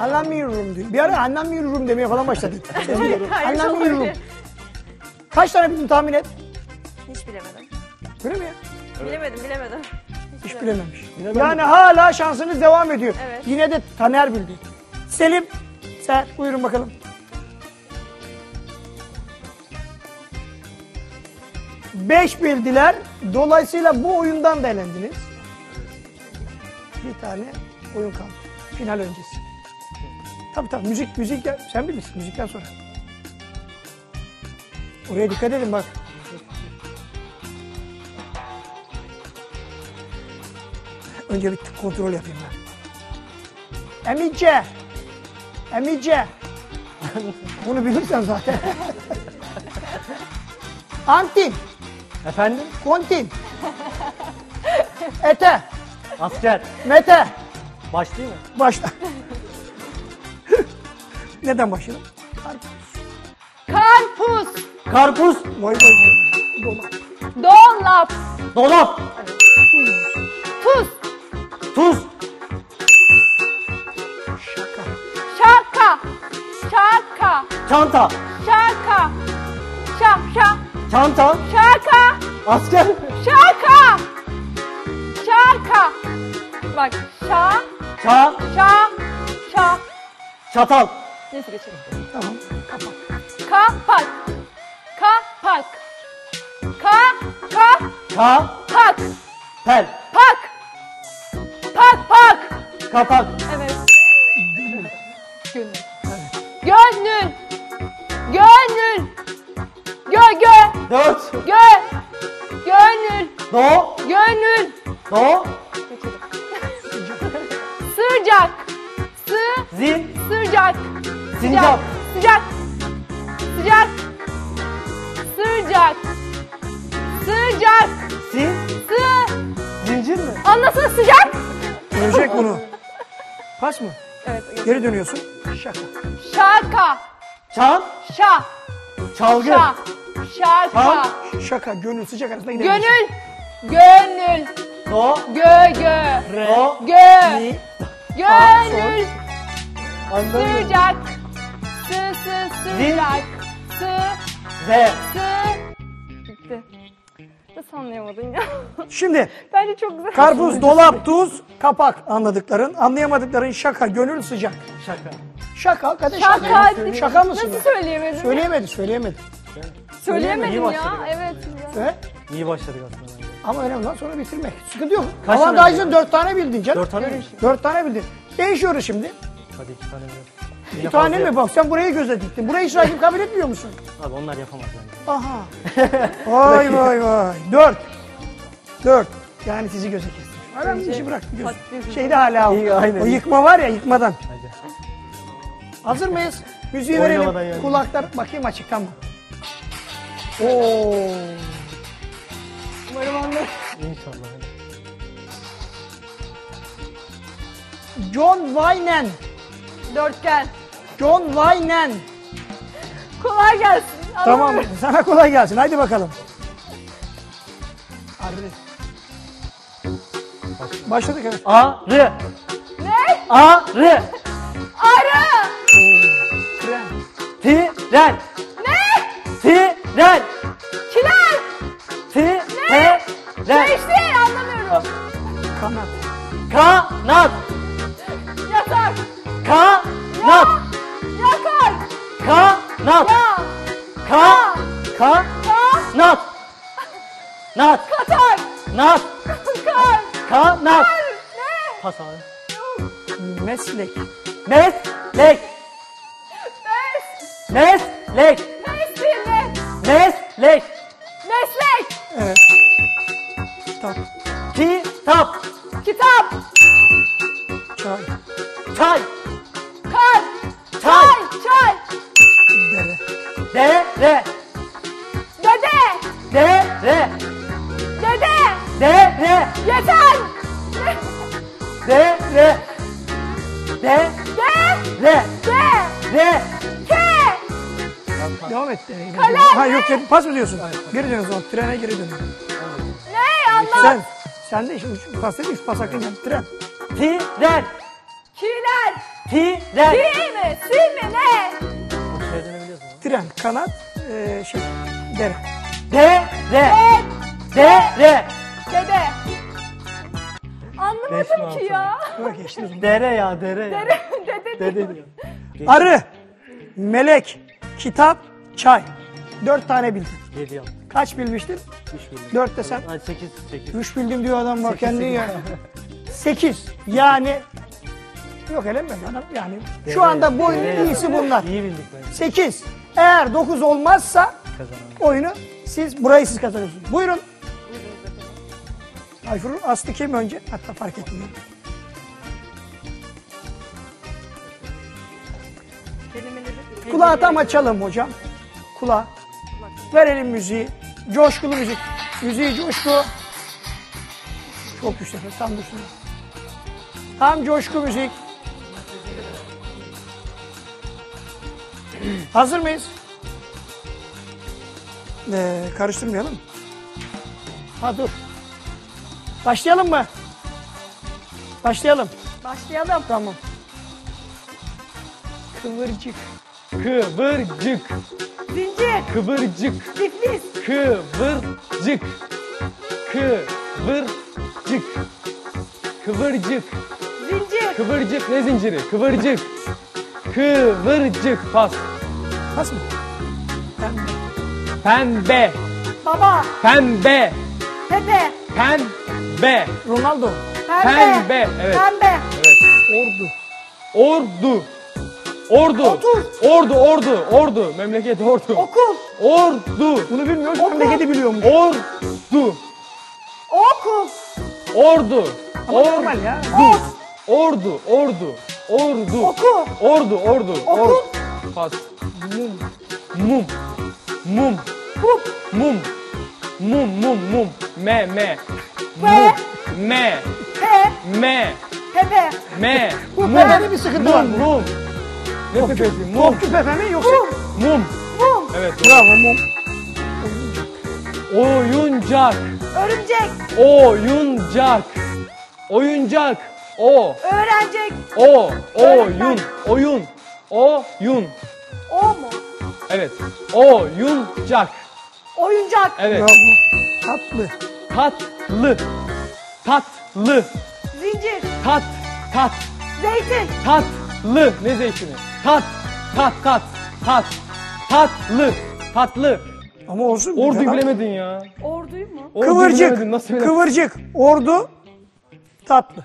Anlamıyorum diyor. Bir ara anlamıyorum demeye falan başladı. Anlamıyorum. Kaç tane bildin tahmin et? Hiç bilemedim. Öyle mi ya? Evet. Bilemedim. Hiç bilememiş. Yani hala şansınız devam ediyor. Evet. Yine de Taner bildi. Selim, sen buyurun bakalım. Beş bildiler. Dolayısıyla bu oyundan da elendiniz. Bir tane oyun kaldı. Final öncesi. Tabii müzik sen bilirsin müzikten sonra. Oraya dikkat edin bak. Önce bir kontrol yapayım ben. Emice. Bunu bilirsen zaten. Antin. Efendim? Kontin. Ete. Asker. Mete. Başlayayım mı? Başla. Neden başlayalım? Karpuz. Dolap. Tuz. Şaka. Çanta. Şaka. Şapşa. Çanta. Şaka. Asker. Şaka. Şarka. Bak. Şa. Çatal. Neyse geçelim. Tamam. Kapak. Kapak. Pak. Pel. Pak. Kapak. Evet. Gönül. Gö. Dört. Gönül. Do. Gönül. Do. Sıcak. Sıcak. Sincap. Sıcak. Sıcak. Zincir mi? Anlasana sıcak. Görecek bunu. Kaç mı? Evet. Geri dönüyorsun. Şaka. Çalgı. Şaka. Şaka. Gönül sıcak arasında gidelim. Gönül. Do. Re. Gö. Gönül. Sıcak. Sıcak. Ve. Bitti. Nasıl anlayamadın ya? Şimdi. Bence çok güzel. Karpuz, dolap, tuz, kapak anladıkların. Anlayamadıkların şaka, gönül, sıcak. Şaka hakikaten şaka. Şaka mısın? Nasıl söyleyemedin? Söyleyemedi. Söyleyemedim ya. Evet. Ve? İyi başladık aslında. Ama önemli olan sonra bitirmek. Sıkıntı yok. Ama daha izin 4 tane bildin canım. 4 tane bildin. Değişiyoruz şimdi. Hadi 2 tane bildin. 2 tane mi? Bak sen burayı göze diktin. Burayı hiç rakip kabul etmiyor musun? Abi onlar yapamaz yani. Aha. Vay. 4. Yani sizi göze kestim. Aram işi bıraktım. Şeyde hala o yıkma var ya yıkmadan. Hazır mıyız? Müziği verelim. Kulaklar bakayım açık tamam. Ooo. Umarım anlar. İnşallah. John Wayne. Dörtgen. John Wayne. Kolay gelsin. Tamam. Sana kolay gelsin. Haydi bakalım. Arı. Başladık evet. Arı. Ne? Arı. Arı. Tren. Ne? Tren. Çiler. Tren. Ne? Değişti anlamıyorum. Kanat. Kanat. Yatak. Kanat. Yakar. Kanat. Kanat. Nat. Katar. Nat. Kar. Kanat. Ne? Pas abi. Meslek. Meslek. Meslek. Meslek. Meslek. Meslek. Evet. Kitap. Kitap. Kitap. Çay. Çay. Kar. Çay. Çay. Dere. Dere. Dede. Dere. Dede. Dere. Yeter. Dere. De. De. De. De. K. Devam et. Kalem. Ha yok ya, pas mı diyorsun? Geri dönüyorsun o trene, geri dönüyorsun. Ne anlamadım? Sen de şimdi pas dedin, pas hakkında tren. Tren. Kiler. Tren. Değil mi? Sil mi? Ne? Tren, kanat, şey, dere. Dere. Dere. Dere. Dede. Anlamadım ki ya. Dere ya, dere. Dere, dede diyor. Arı, melek, kitap, çay. 4 tane bildin. 7 yaptım. Kaç bilmiştin? 3 bildim. 4 de sen? 8, 8. 3 bildim diyor adam, bak kendini yani. 8 yani. Yok eleme adam yani. Dere, şu anda bu oyunun iyisi bunlar. İyi bildik bence. 8. Eğer 9 olmazsa kazanalım oyunu, siz burayı siz kazanıyorsunuz. Buyurun. Hayfur Aslı kim önce? Hatta fark etmiyor. Kulağı tam açalım hocam. Kulağı. Verelim müziği. Coşkulu müzik. Müziği coşku. Çok güzel. Tam coşku. Tam coşku müzik. Hazır mıyız? Karıştırmayalım. Ha dur. Başlayalım mı? Başlayalım. Başlayalım. Tamam. Kıvırcık. Kıvırcık. Zincir. Kıvırcık. İflis. Kıvırcık. Kıvırcık. Kıvırcık. Zincir. Kıvırcık ne zinciri? Kıvırcık. Kıvırcık. Pas. Pas mı? Pembe. Pembe. Baba. Pembe. Pepe. Pembe. Ronaldo. Pembe. Evet. Pembe. Evet. Ordu. Ordu. Ordu. Otur. Ordu, ordu, ordu. Memleket ordu. Okul. Ordu. Bunu bilmiyor musun? Memleketi biliyor musun? Ordu. Okul. Ordu. Ama ordu. Normal ya. Ordu. Ordu, ordu, ordu. Okul. Ordu, ordu. Okul. Ordu. Pas. Mum. Mum. Mum. Kup. Mum. Mum, mum, mum. Me, me. Mum. Me. He. Me. Hebe. Me. Mum. Mum. Bir sıkıntı var. Mum. Ne pepesi? Mum. Topçu pepe mi yoksa? Mum. Mum. Mum. Evet. Bravo mum. Oyuncak. Örümcek. Oyuncak. Oyuncak. O. Öğrencek. O. Oyun. Oyun. Oyun. O mu? Evet. Oyuncak. Oyuncak. Evet. Bravo. Tatlı. Tatlı. Tatlı. Zincir. Tat. Tat. Zeytin. Tat. Lı ne zeytini? Tat, tat, tat, tat, tatlı, tatlı. Ama olsun. Orduyu ya bilemedin ya. Orduyu mu? Orduyu kıvırcık, bilemedin, nasıl bilemedin? Kıvırcık, ordu, tatlı.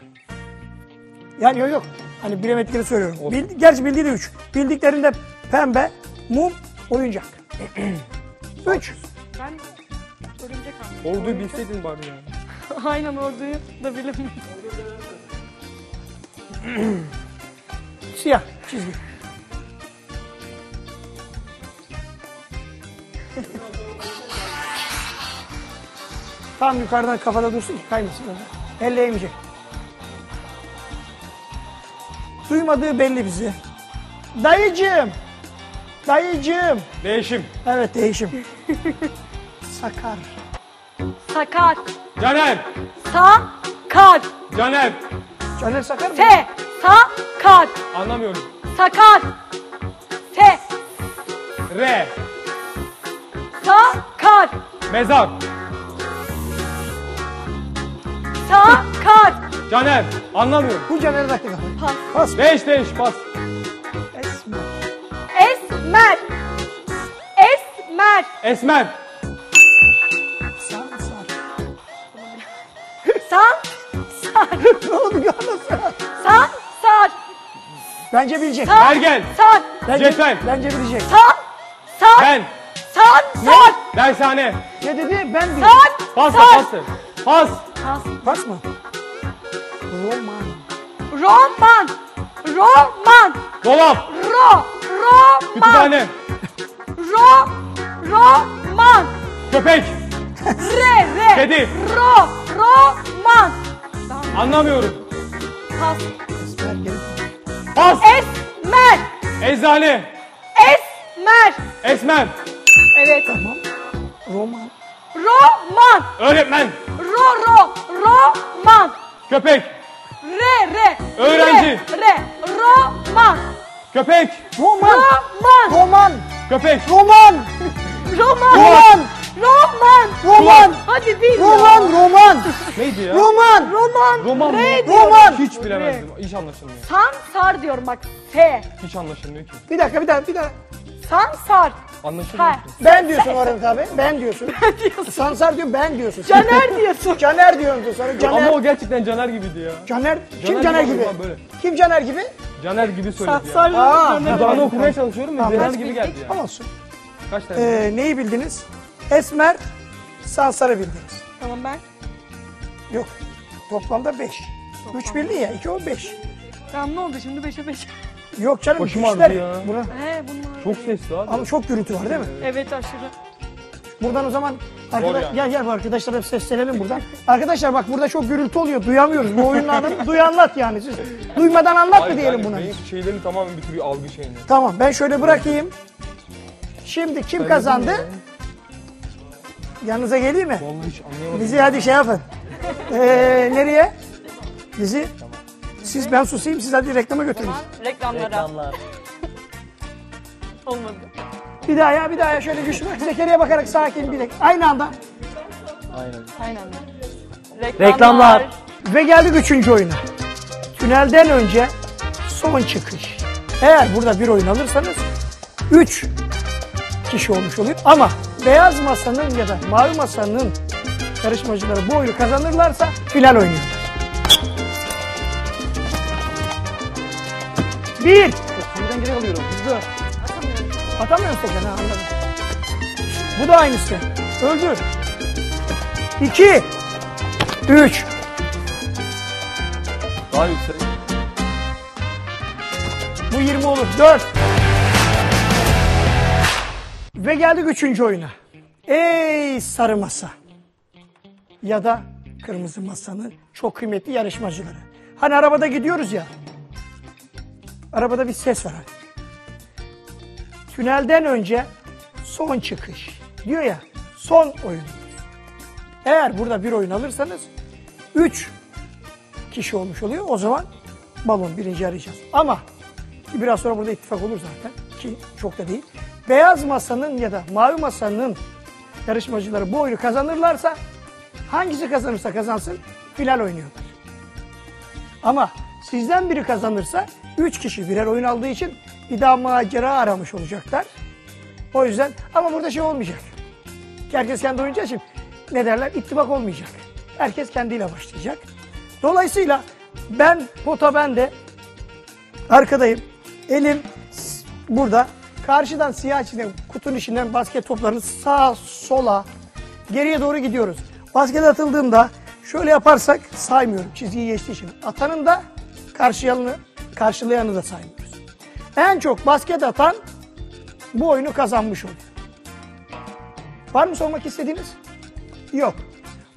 Yani yok yok. Hani bilemedikleri söylüyorum. Gerçi bildiği de 3. Bildiklerinde pembe, mum, oyuncak. 3. Ben örümcek aldım. Orduyu bilseydin bari ya. Aynen orduyu da bilemedim. Siyah çizgi. Tam yukarıdan kafada dursun ki kaymasın. Elle yemeyecek. Duymadığı belli bizi. Dayıcığım. Dayıcığım. Değişim. Evet değişim. Sakar. Sakar. Caner. Sakar. Caner. Caner sakar mı? T. Sakar. Anlamıyorum. Sakar. T. R. Sakar. Mezar. Sakar. Caner, anlamıyorum. Bu Caner'e dakika. Pas. Pas. Beş beş pas. Esmer. Esmer. Esmer. Esmer. Sansar. Ne oldu Galatasaray? Sansar. Bence bilecek. Ergen. San. Cetvel. Bence bilecek. San. Ben. San. Dersane. Ne dedi? Ben bildim. San. Pas. Pas. Pas. Pas mı? Roman. Roman. Roman. Dolap. Roman. Kütüphane. Roman. Köpek. Re. Kedi. Roman. Anlamıyorum. Pas. Pas. Esmer. Eczane. Esmer. Esmer. Evet. Tamam. Roman. Roman. Öğretmen. Roman. Köpek. Re. Öğrenci. Re. Roman. Köpek. Roman. Köpek. Roman. Hadi bil. Roman. Neydi ya? Roman. Ne diyor? Roman. Hiç bilemezdim. Hiç anlaşılmıyor. Sansar diyorum bak. T. Hiç anlaşılmıyor ki. Bir daha. Sansar. Anlaşılmıyor. Ben diyorsun orada abi. Ben diyorsun. Sansar diyor, ben diyorsun. Caner diyorsun. Caner diyorum sana. Caner. Ama o gerçekten Caner gibiydi ya. Caner. Kim Caner gibi? Kim Caner gibi? Caner gibi söyledi ya. Sansar. Dudağını okumaya çalışıyorum ve Caner gibi geldi ya. Olsun. Kaç tane? Neyi bildiniz? Esmer, Sansar'ı bildiniz. Tamam ben. Yok. Toplamda 5. 3 bildin ya. 2 o 5. Tamam ne oldu şimdi 5'e 5? Yok canım. Başım ağrıyor ya. Bunlar... Çok sesli abi. Ama çok gürültü var değil mi? Evet aşırı. Buradan o zaman arkadaşlar gel arkadaşlara seslenelim buradan. Arkadaşlar bak burada çok gürültü oluyor. Duyamıyoruz. Bu oyunun adını duy anlat yani. Siz duymadan anlat mı diyelim yani buna? Hayır yani şeylerin tamamen bir algı şeyini. Tamam ben şöyle bırakayım. Şimdi kim ben kazandı? Yanınıza geleyim mi? Vallahi hiç anlayamadım. Bizi hadi şey yapın. Nereye? Bizi? Tamam. Siz ben susayım, siz hadi reklama götürün. Reklamlar. Olmadı. Bir daha ya şöyle güçlü. Zekeriye bakarak sakin bir dakika. Aynı anda. Aynı anda. Reklamlar. Ve geldik 3. oyuna. Tünelden önce son çıkış. Eğer burada bir oyun alırsanız 3 kişi olmuş oluyor. Ama beyaz masanın ya da mavi masanın yarışmacıları bu oyunu kazanırlarsa final oynuyorlar. 1. Buradan geri alıyorum. Hızlı. Atamıyorum tekrar. Anladım. Bu da aynısı. Öldür. 2. 3. Daha yüksek. Bu 20 olur. 4. Ve geldik 3. oyuna. Ey sarı masa. Ya da kırmızı masanın çok kıymetli yarışmacıları. Hani arabada gidiyoruz ya. Arabada bir ses var. Tünelden önce son çıkış. Diyor ya son oyun. Eğer burada bir oyun alırsanız 3 kişi olmuş oluyor. O zaman balon birinci arayacağız. Ama biraz sonra burada ittifak olur zaten. Ki çok da değil. Beyaz masanın ya da mavi masanın yarışmacıları bu oyunu kazanırlarsa hangisi kazanırsa kazansın final oynuyorlar. Ama sizden biri kazanırsa 3 kişi birer oyun aldığı için bir daha macera aramış olacaklar. O yüzden ama burada şey olmayacak. Herkes kendi oynayacağı için ne derler ittifak olmayacak. Herkes kendiyle başlayacak. Dolayısıyla ben de arkadayım. Elim burada. Karşıdan siyah içinden, kutunun içinden basket toplarını sağa sola geriye doğru gidiyoruz. Basket atıldığında şöyle yaparsak saymıyorum çizgiyi geçtiği için. Atanın da karşılayanı da saymıyoruz. En çok basket atan bu oyunu kazanmış oluyor. Var mı sormak istediğiniz? Yok.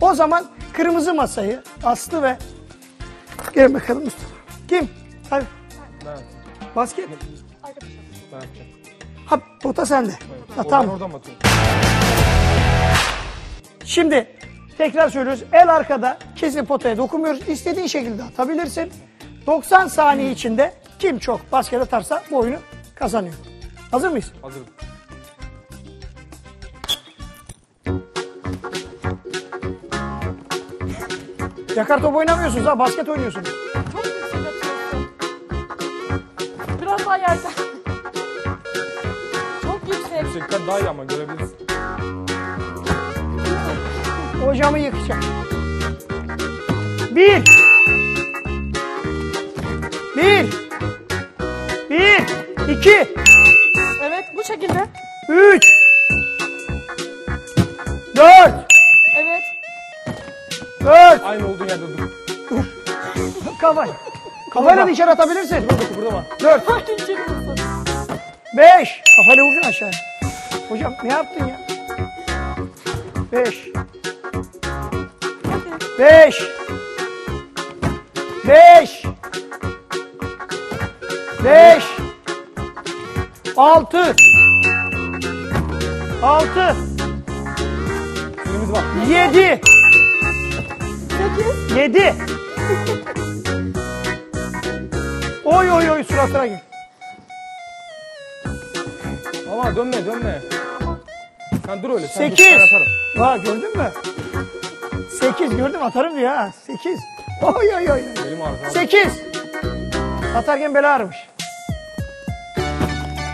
O zaman kırmızı masayı Aslı ve gelin bakalım Mustafa. Kim? Tabii. Ben. Basket. Arkadaşlar. Ben yapacağım. Ha pota sende. Evet. Tamam. Oradan mı atayım? Şimdi tekrar söylüyoruz. El arkada kesin potaya dokunmuyoruz. İstediğin şekilde atabilirsin. 90 saniye içinde kim çok basket atarsa bu oyunu kazanıyor. Hazır mıyız? Hazırım. Yakar top oynamıyorsunuz ha, basket oynuyorsunuz. Çok üstünde çıkıyorsun. Biraz daha yersen. Çok yüksek. Yüksekten daha iyi ama görebilirsin. Hocamı yıkacak. Bir. Bir. Bir. İki. Evet bu şekilde. Üç. Dört. Evet. Dört. Aynı olduğun yerde dur. Kafayı. Kafayla da içeri atabilirsin. Burada bak. Dört. Beş. Kafayla vurdun aşağıya. Hocam ne yaptın ya? Beş. Beş. Beş. Beş. Altı. Altı. Yedi. Sekiz. Yedi. Oy oy oy suratına gir. Ama dönme dönme. Sen dur öyle. Sen sekiz. Bak gördün mü? 8 gördüm atarım diyor ha. 8. Oy oy oy. 8. Atarken bela ağrımış.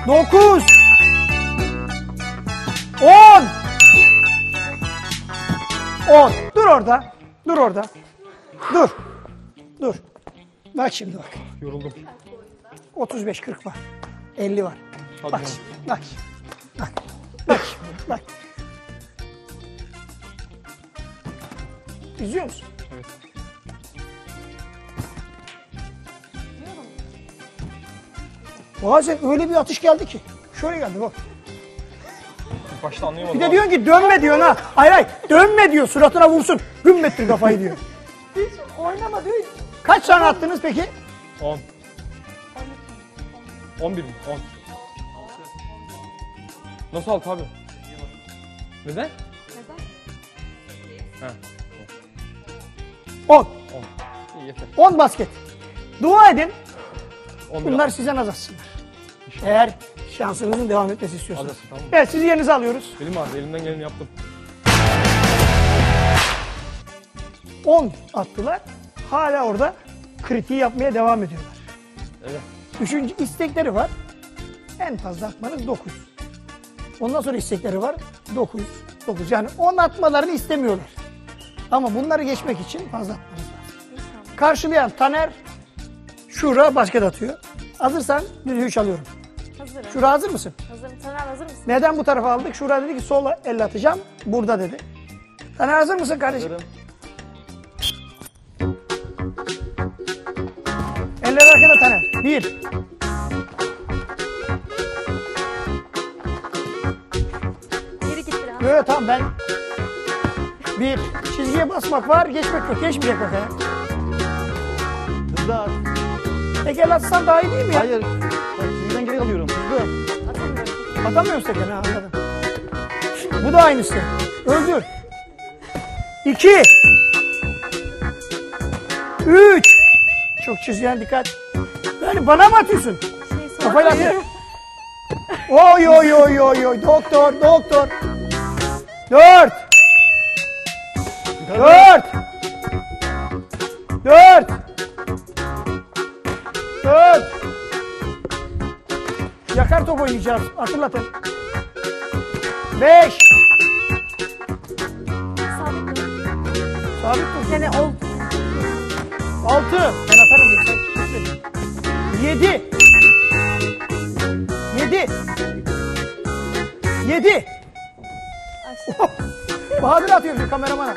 9. 10. 10. Dur orada. Dur orada. Dur. Dur. Bak şimdi bak. Yoruldum. 35 40 var. 50 var. Hadi bak. Şimdi, bak. Bak. Bak. Bak. İzliyor musun? Evet. Bazen öyle bir atış geldi ki. Şöyle geldi bak. Başta anlayamadım. Bir de diyorsun ki dönme diyorsun ha. Hayır hayır dönme diyor suratına vursun. Güm ettir kafayı diyor. Hiç oynama diyor. Kaç tane attınız peki? 10. 11 mi? 10. Nasıl alt abi? Neden? Neden? He. 10. 10 basket. Dua edin. Bunlar size naz atsınlar. Eğer şansınızın devam etmesi istiyorsanız. Tamam. Evet sizi yerinize alıyoruz. Benim abi elimden geleni yaptım. 10 attılar. Hala orada kritiği yapmaya devam ediyorlar. Evet. Üçüncü istekleri var. En fazla atmanız 9. Ondan sonra istekleri var. 9. 9 yani 10 atmalarını istemiyorlar. Ama bunları geçmek için fazla atmanız lazım. Karşılayan Taner Şura basket atıyor. Hazırsan düdüğü çalıyorum. Hazırım. Şura hazır mısın? Hazırım. Taner hazır mısın? Neden bu tarafa aldık? Şura dedi ki sol elle atacağım. Burada dedi. Taner hazır mısın kardeşim? Hazırım. Eller arkada Taner. Bir. Geri git biraz. Yok tamam ben. Bir. Çizgiye basmak var, geçmek yok. Geçmeyecek bak ya. Hızlı at. Tekel atsan daha iyi değil mi ya? Hayır. Çizgiden geri kalıyorum. Hızlı. Atamıyorum. Atamıyorum tekel ha anladım. Bu da aynısı. Öldür. İki. Üç. Çok çizgiye dikkat. Yani bana mı atıyorsun? Şey, kafayla atıyorsun. Oy oy oy oy oy. Doktor, doktor. Dört. Dört. Dört. Dört. Yakar top oynayacağız. Hatırlatın. Beş. Sabit dur. Sabit dur. Seni ol. Altı. Ben atarım lütfen. Yedi. Yedi. Yedi. Oh. Bahadır atıyor bir kameramana.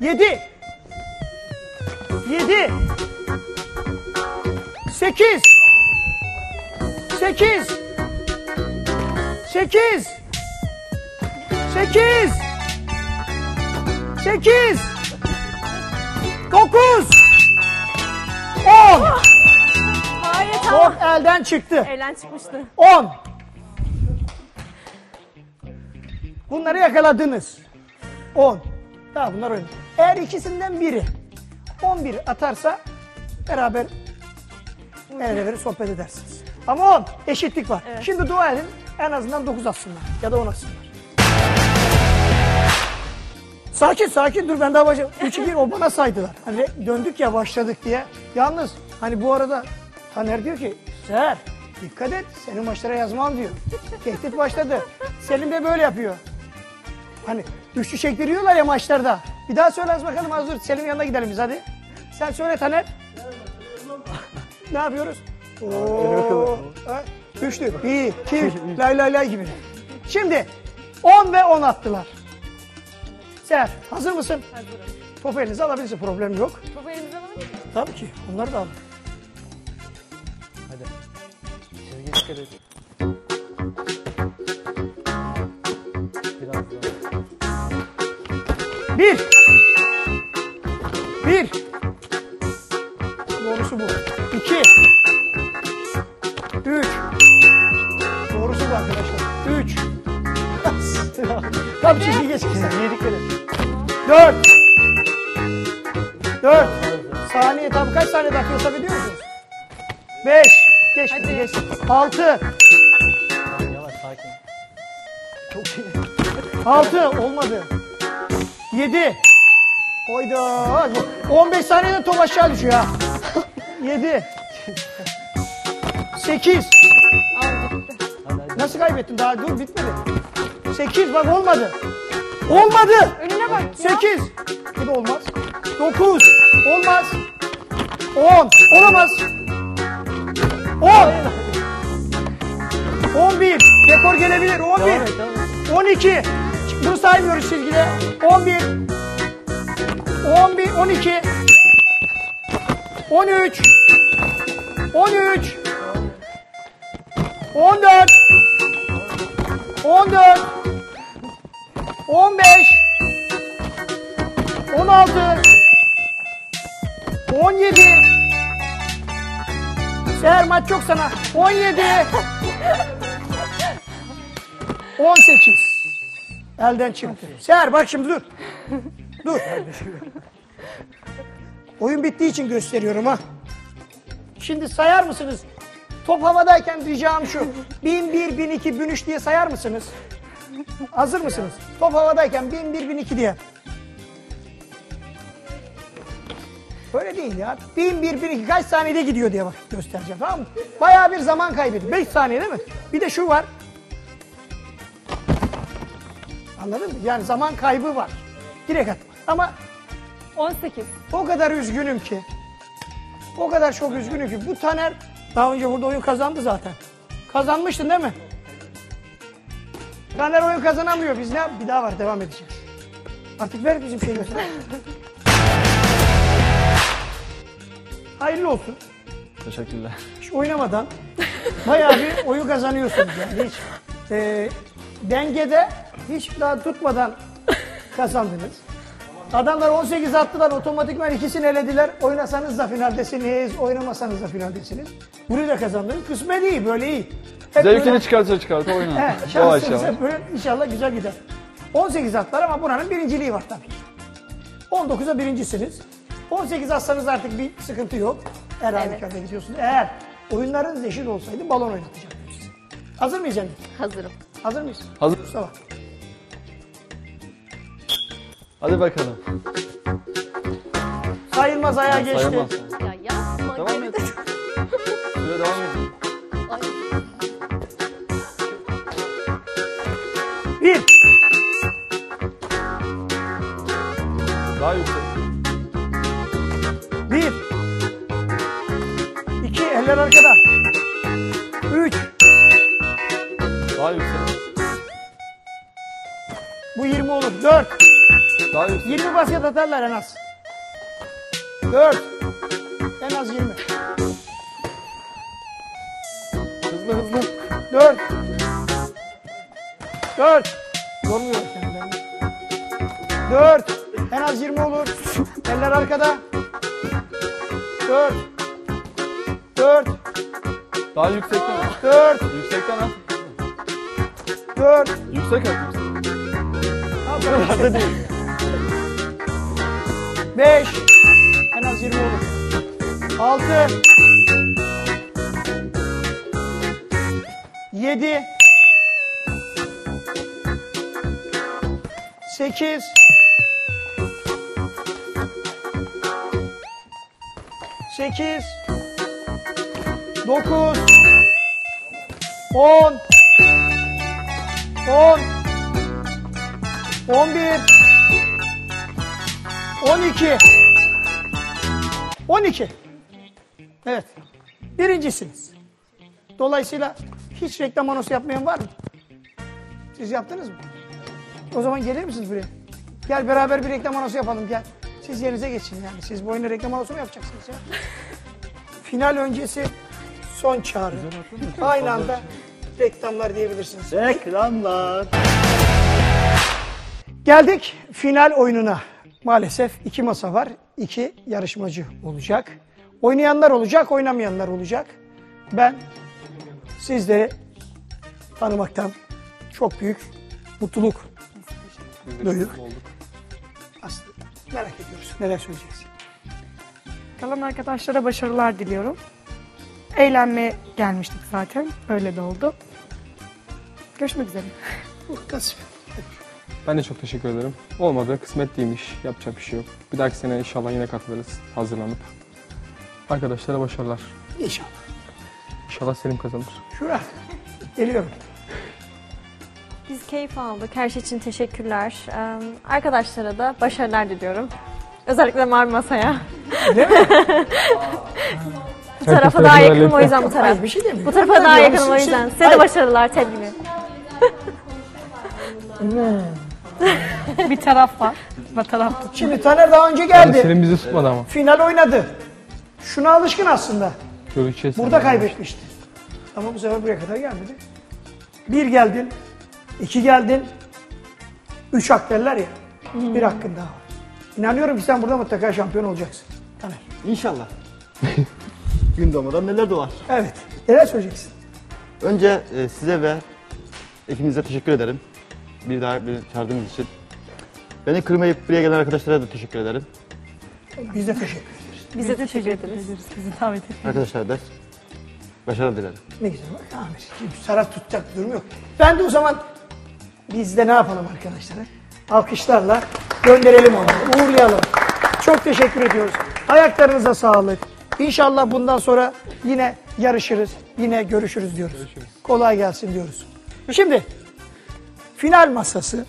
7 7 8 8 8 8 8 9 10 Top elden çıktı. Elden çıkmıştı. 10 Bunları yakaladınız. 10 Daha bunlar oynadı. Eğer ikisinden biri 11 atarsa beraber sohbet edersiniz. Ama 10 eşitlik var. Evet. Şimdi dua edin en azından 9 atsınlar ya da 10 atsınlar. Sakin sakin dur, ben daha başlayayım. 3-2 o bana saydılar. Hani döndük ya başladık diye. Yalnız hani bu arada Taner diyor ki Seher dikkat et, senin maçlara yazmam diyor. Tehdit başladı. Selim de böyle yapıyor. Hani düştü çektiriyorlar ya maçlarda. Bir daha söyle az bakalım, az dur. Selim'in yanına gidelim biz hadi. Sen söyle Taner. Ne yapıyoruz? Ooo. Düştü. 1, 2, lay lay lay gibi. Şimdi 10 ve 10 attılar. Seher hazır mısın? Hazırım. Topu elinize alabilirsin, problem yok. Topu elinize alabilir miyim? Tabii ki. Onları da alın. Hadi. Çizgi dikkat edin. Biraz daha. 1. Doğrusu bu. 2. 3. Doğrusu bu arkadaşlar. 3. Tam çizgi geçmişsin. 4. 4. Saniye tam kaç saniye dakikası biliyor musunuz? 5. Geç. 6. Yavaş sakin. Çok iyi. 6 olmadı. 7. Hayda. 15 saniyede top aşağı düşüyor ha. 7. 8. Nasıl kaybettin? Daha dur bitmedi. 8 bak olmadı. Olmadı. Önüne bak. 8. Bu da olmaz. 9. Olmaz. 10. Olamaz. 10. 11. Dekor gelebilir. 11. 12. Bunu saymıyoruz çizgide. 11. 12. 13. 14. 14. 15. 16. 17. Seher maç çok sana. 17. 18. Elden çıktı. Seher bak şimdi dur. Oyun bittiği için gösteriyorum ha. Şimdi sayar mısınız? Top havadayken diyeceğim şu. 1001, 1002, 1003 diye sayar mısınız? Hazır mısınız? Top havadayken 1001, 1002 diye. Böyle değil ya. 1001, 1002 kaç saniyede gidiyor diye bak göstereceğim, tamam mı? Bayağı bir zaman kaybediyor. 5 saniye değil mi? Bir de şu var. Anladın mı? Yani zaman kaybı var. Direkt atma. Ama 18. O kadar üzgünüm ki. O kadar çok üzgünüm ki. Bu Taner daha önce burada oyun kazandı zaten. Kazanmıştın değil mi? Taner oyun kazanamıyor. Biz ne yap? Bir daha var, devam edeceğiz. Artık ver bizim şeyi. Hayırlı olsun. Teşekkürler. Hiç oynamadan bayağı bir oyun kazanıyorsunuz yani. Hiç dengede hiç daha tutmadan kazandınız. Adamlar 18 attılar, otomatikman ikisini elediler. Oynasanız da finaldesiniz, oynamasanız da finaldesiniz. Bunu da kazandınız. Kısmet iyi, böyle iyi. Hep zevkini böyle... çıkarta oynar. He, şansınız hep böyle inşallah güzel gider. 18 attılar ama buranın birinciliği var tabii. 19'a birincisiniz. 18 atsanız artık bir sıkıntı yok. Her halükarda gidiyorsunuz. Eğer oyunlarınız eşit olsaydı balon oynatacağım. Hazır mıyız Cennet? Hazırım. Hazır mıyız? Hazır. Mustafa. Hadi bakalım. Sayılmaz, ayağa geçti. Sayılmaz. Ya yapma. Devam edin. Böyle devam edin. 1. Daha yüksek. 1. 2. Eller arkada. 3. Daha yüksek. Bu 20 olur. 4. 20 basket atarlar en az. 4. En az 20. Hızlı. 4. 4. Yormuyor kendini. 4. En az 20 olur. Eller arkada. 4. 4. Daha yüksekten. 4. Yüksekten ha. 4. Yüksek at. Tamam. 5. En az 20 olur. 6. 7. 8. 8, 9, 10, 10, 11, 12. Evet. Birincisiniz. Dolayısıyla hiç reklam anonsu yapmayan var mı? Siz yaptınız mı? O zaman gelir misiniz buraya? Gel beraber bir reklam anonsu yapalım, gel. Siz yerinize geçin yani. Siz bu oyuna reklam anonsu mu yapacaksınız ya? Final öncesi son çağrı. Aynı anda reklamlar diyebilirsiniz. Reklamlar. Geldik final oyununa. Maalesef iki masa var. İki yarışmacı olacak. Oynayanlar olacak, oynamayanlar olacak. Ben sizleri tanımaktan çok büyük mutluluk duyduk. Aslı, merak ediyoruz. Neler söyleyeceğiz? Kalan arkadaşlara başarılar diliyorum. Eğlenmeye gelmiştik zaten. Öyle de oldu. Görüşmek üzere. Ben de çok teşekkür ederim. Olmadı, kısmet değilmiş. Yapacak bir şey yok. Bir dahaki sene inşallah yine katılırız hazırlanıp. Arkadaşlara başarılar. İnşallah. İnşallah Selim kazanır. Şura. Geliyorum. Biz keyif aldık. Her şey için teşekkürler. Arkadaşlara da başarılar diliyorum. Özellikle mavi masaya. Değil mi? Bu tarafa daha yakınım o yüzden bu tarafa. Bu tarafa daha yakınım o yüzden. Size de başarılar, tebrik ederim. Bir taraf var. Bir taraf tuttu. Şimdi Taner daha önce geldi. Selim bizi tutmadı ama. Final oynadı. Şuna alışkın aslında. Burada kaybetmişti. Ama bu sefer buraya kadar gelmedi. Bir geldin, iki geldin, üç hak derler ya. Bir hakkın daha var. İnanıyorum ki sen burada mutlaka şampiyon olacaksın. Taner. İnşallah. Gün doğmadan neler dolar. Evet. Neler söyleyeceksin? Önce size ve ekibinize teşekkür ederim. Bir daha beni çağırdığınız için. Beni kırmayıp buraya gelen arkadaşlara da teşekkür ederim. Biz de teşekkür ederiz. Bize teşekkür ederiz. Bizi davet edin. Arkadaşlar da başarılı dilerim. Ne güzel bak. Tamam. Taraf tutacak bir durum yok. Ben de o zaman biz de ne yapalım arkadaşlara? Alkışlarla gönderelim onları. Uğurlayalım. Çok teşekkür ediyoruz. Ayaklarınıza sağlık. İnşallah bundan sonra yine yarışırız. Yine görüşürüz diyoruz. Görüşürüz. Kolay gelsin diyoruz. Şimdi final masası.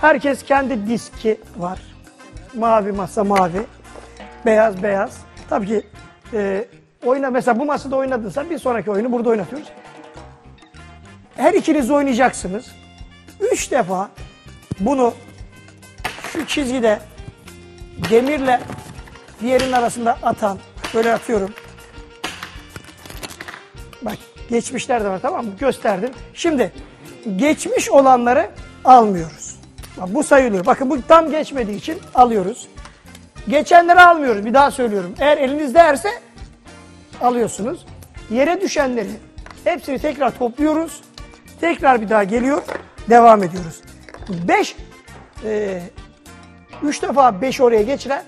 Herkes kendi diski var. Mavi masa mavi. Beyaz beyaz. Tabii ki mesela bu masada oynadınsa bir sonraki oyunu burada oynatıyoruz. Her ikiniz oynayacaksınız. 3 defa bunu şu çizgide demirle diğerinin arasında atan, böyle atıyorum. Bak geçmişler de var, tamam mı? Gösterdim. Şimdi geçmiş olanları almıyoruz. Bak, bu sayılıyor. Bakın bu tam geçmediği için alıyoruz. Geçenleri almıyoruz. Bir daha söylüyorum. Eğer elinizde erse alıyorsunuz. Yere düşenleri hepsini tekrar topluyoruz. Tekrar bir daha geliyor. Devam ediyoruz. 3 defa 5 oraya geçiren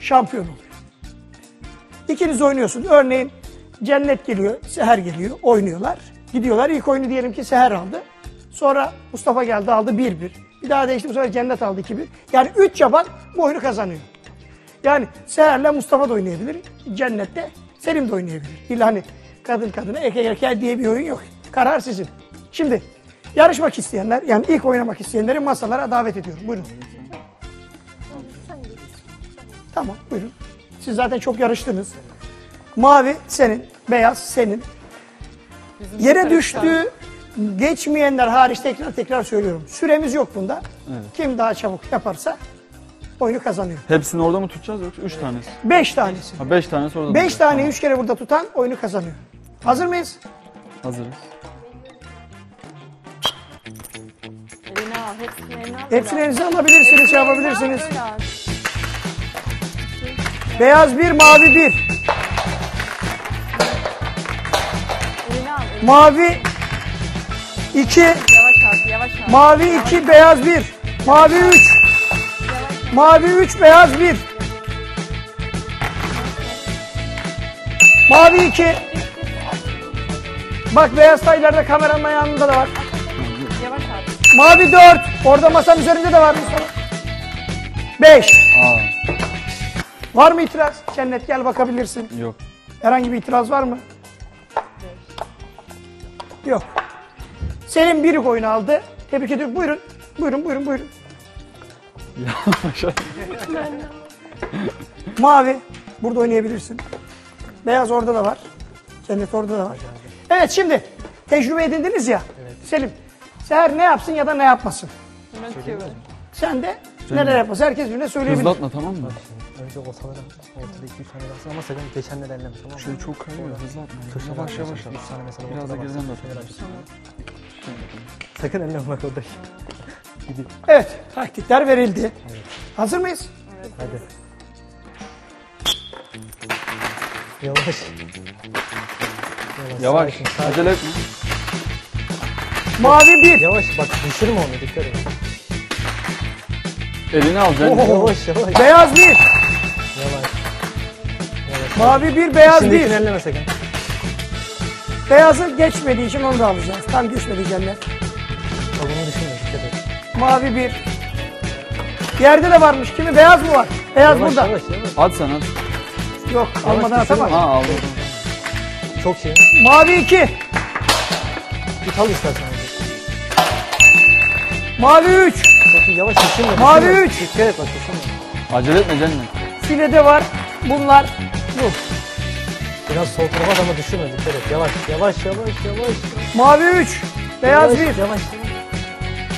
şampiyon oluyor. İkiniz oynuyorsunuz. Örneğin Cennet geliyor, Seher geliyor. Oynuyorlar. Gidiyorlar. İlk oyunu diyelim ki Seher aldı. Sonra Mustafa geldi aldı 1-1. Bir daha değişti. Bu sefer Cennet aldı 2-1. Yani 3 yapan bu oyunu kazanıyor. Yani Seher'le Mustafa da oynayabilir. Cennet'te Selim de oynayabilir. İlla hani kadın kadına, erkek erkeğe diye bir oyun yok. Karar sizin. Şimdi yarışmak isteyenler, yani ilk oynamak isteyenleri masalara davet ediyorum. Buyurun. Tamam, buyurun. Siz zaten çok yarıştınız. Mavi senin, beyaz senin. Yere düştüğü geçmeyenler hariç tekrar söylüyorum. Süremiz yok bunda. Evet. Kim daha çabuk yaparsa oyunu kazanıyor. Hepsini orada mı tutacağız yoksa 3 tanesi? 5 tanesi. 5 tanesi orada. 5 taneyi 3 kere burada tutan oyunu kazanıyor. Hazır mıyız? Hazırız. Hepsini elinize alabilirsiniz, şey yapabilirsiniz. Beyaz 1, mavi 1. Mavi 2. Yavaş. Mavi 2, beyaz 1. Mavi 3. Mavi 3, beyaz 1. Mavi 2. Bak beyaz sayılarda kameranın yanında da var. Mavi 4. Orada masanın üzerinde de var. 5. Var mı itiraz? Cennet gel bakabilirsin. Yok. Herhangi bir itiraz var mı? Yok. Selim birik oyunu aldı. Tebrik ediyorum. Buyurun. Buyurun, buyurun, buyurun. Mavi. Burada oynayabilirsin. Beyaz orada da var. Cennet orada da var. Evet şimdi tecrübe edindiniz ya. Evet. Selim. Seher ne yapsın ya da ne yapmasın? Ben sen de neler yapmasın? Herkes birine söyleyebilir. Hızlatma tamam mı? Önce ortalara, ortada 2-3 tane baksın ama Selim geçenler ellemiş tamam mı? Şimdi çok kayıyor, hızlatma. Köşe baş yavaş. 3 tane mesela biraz da gezen baksın. Sakın ellemek oradaki. Gidiyor. Evet, taktikler verildi. Evet. Hazır mıyız? Evet. Hadi. Yavaş. Yavaş. Acele etme. Mavi bir. Yavaş bak, düşürme onu, dikkat et. Elini al. Yavaş yavaş. Beyaz bir. Yavaş. Yavaş. Mavi bir, beyaz bir. İçindekini elleme sakın. Beyazı geçmediği için onu da alacağız. Tam geçmediği cennet. Bunu düşünme, dikkat et. Mavi bir. Yerde de varmış. Kimi? Beyaz mı var? Beyaz yavaş, burada. Yavaş, yavaş. At sen at. Yok, yavaş almadan atamam. Ha aldım. Çok şey. Mavi iki. Git al istersen. Mavi üç. Bakın yavaş düşünme. Mavi üç. Dikkat et bak düşünme. Acele etme canım. Filede var. Bunlar yok. Biraz sol tarafa ama düşünme. Dikkat et. Yavaş, yavaş, yavaş, yavaş. Mavi üç. Beyaz yavaş, bir. Yavaş.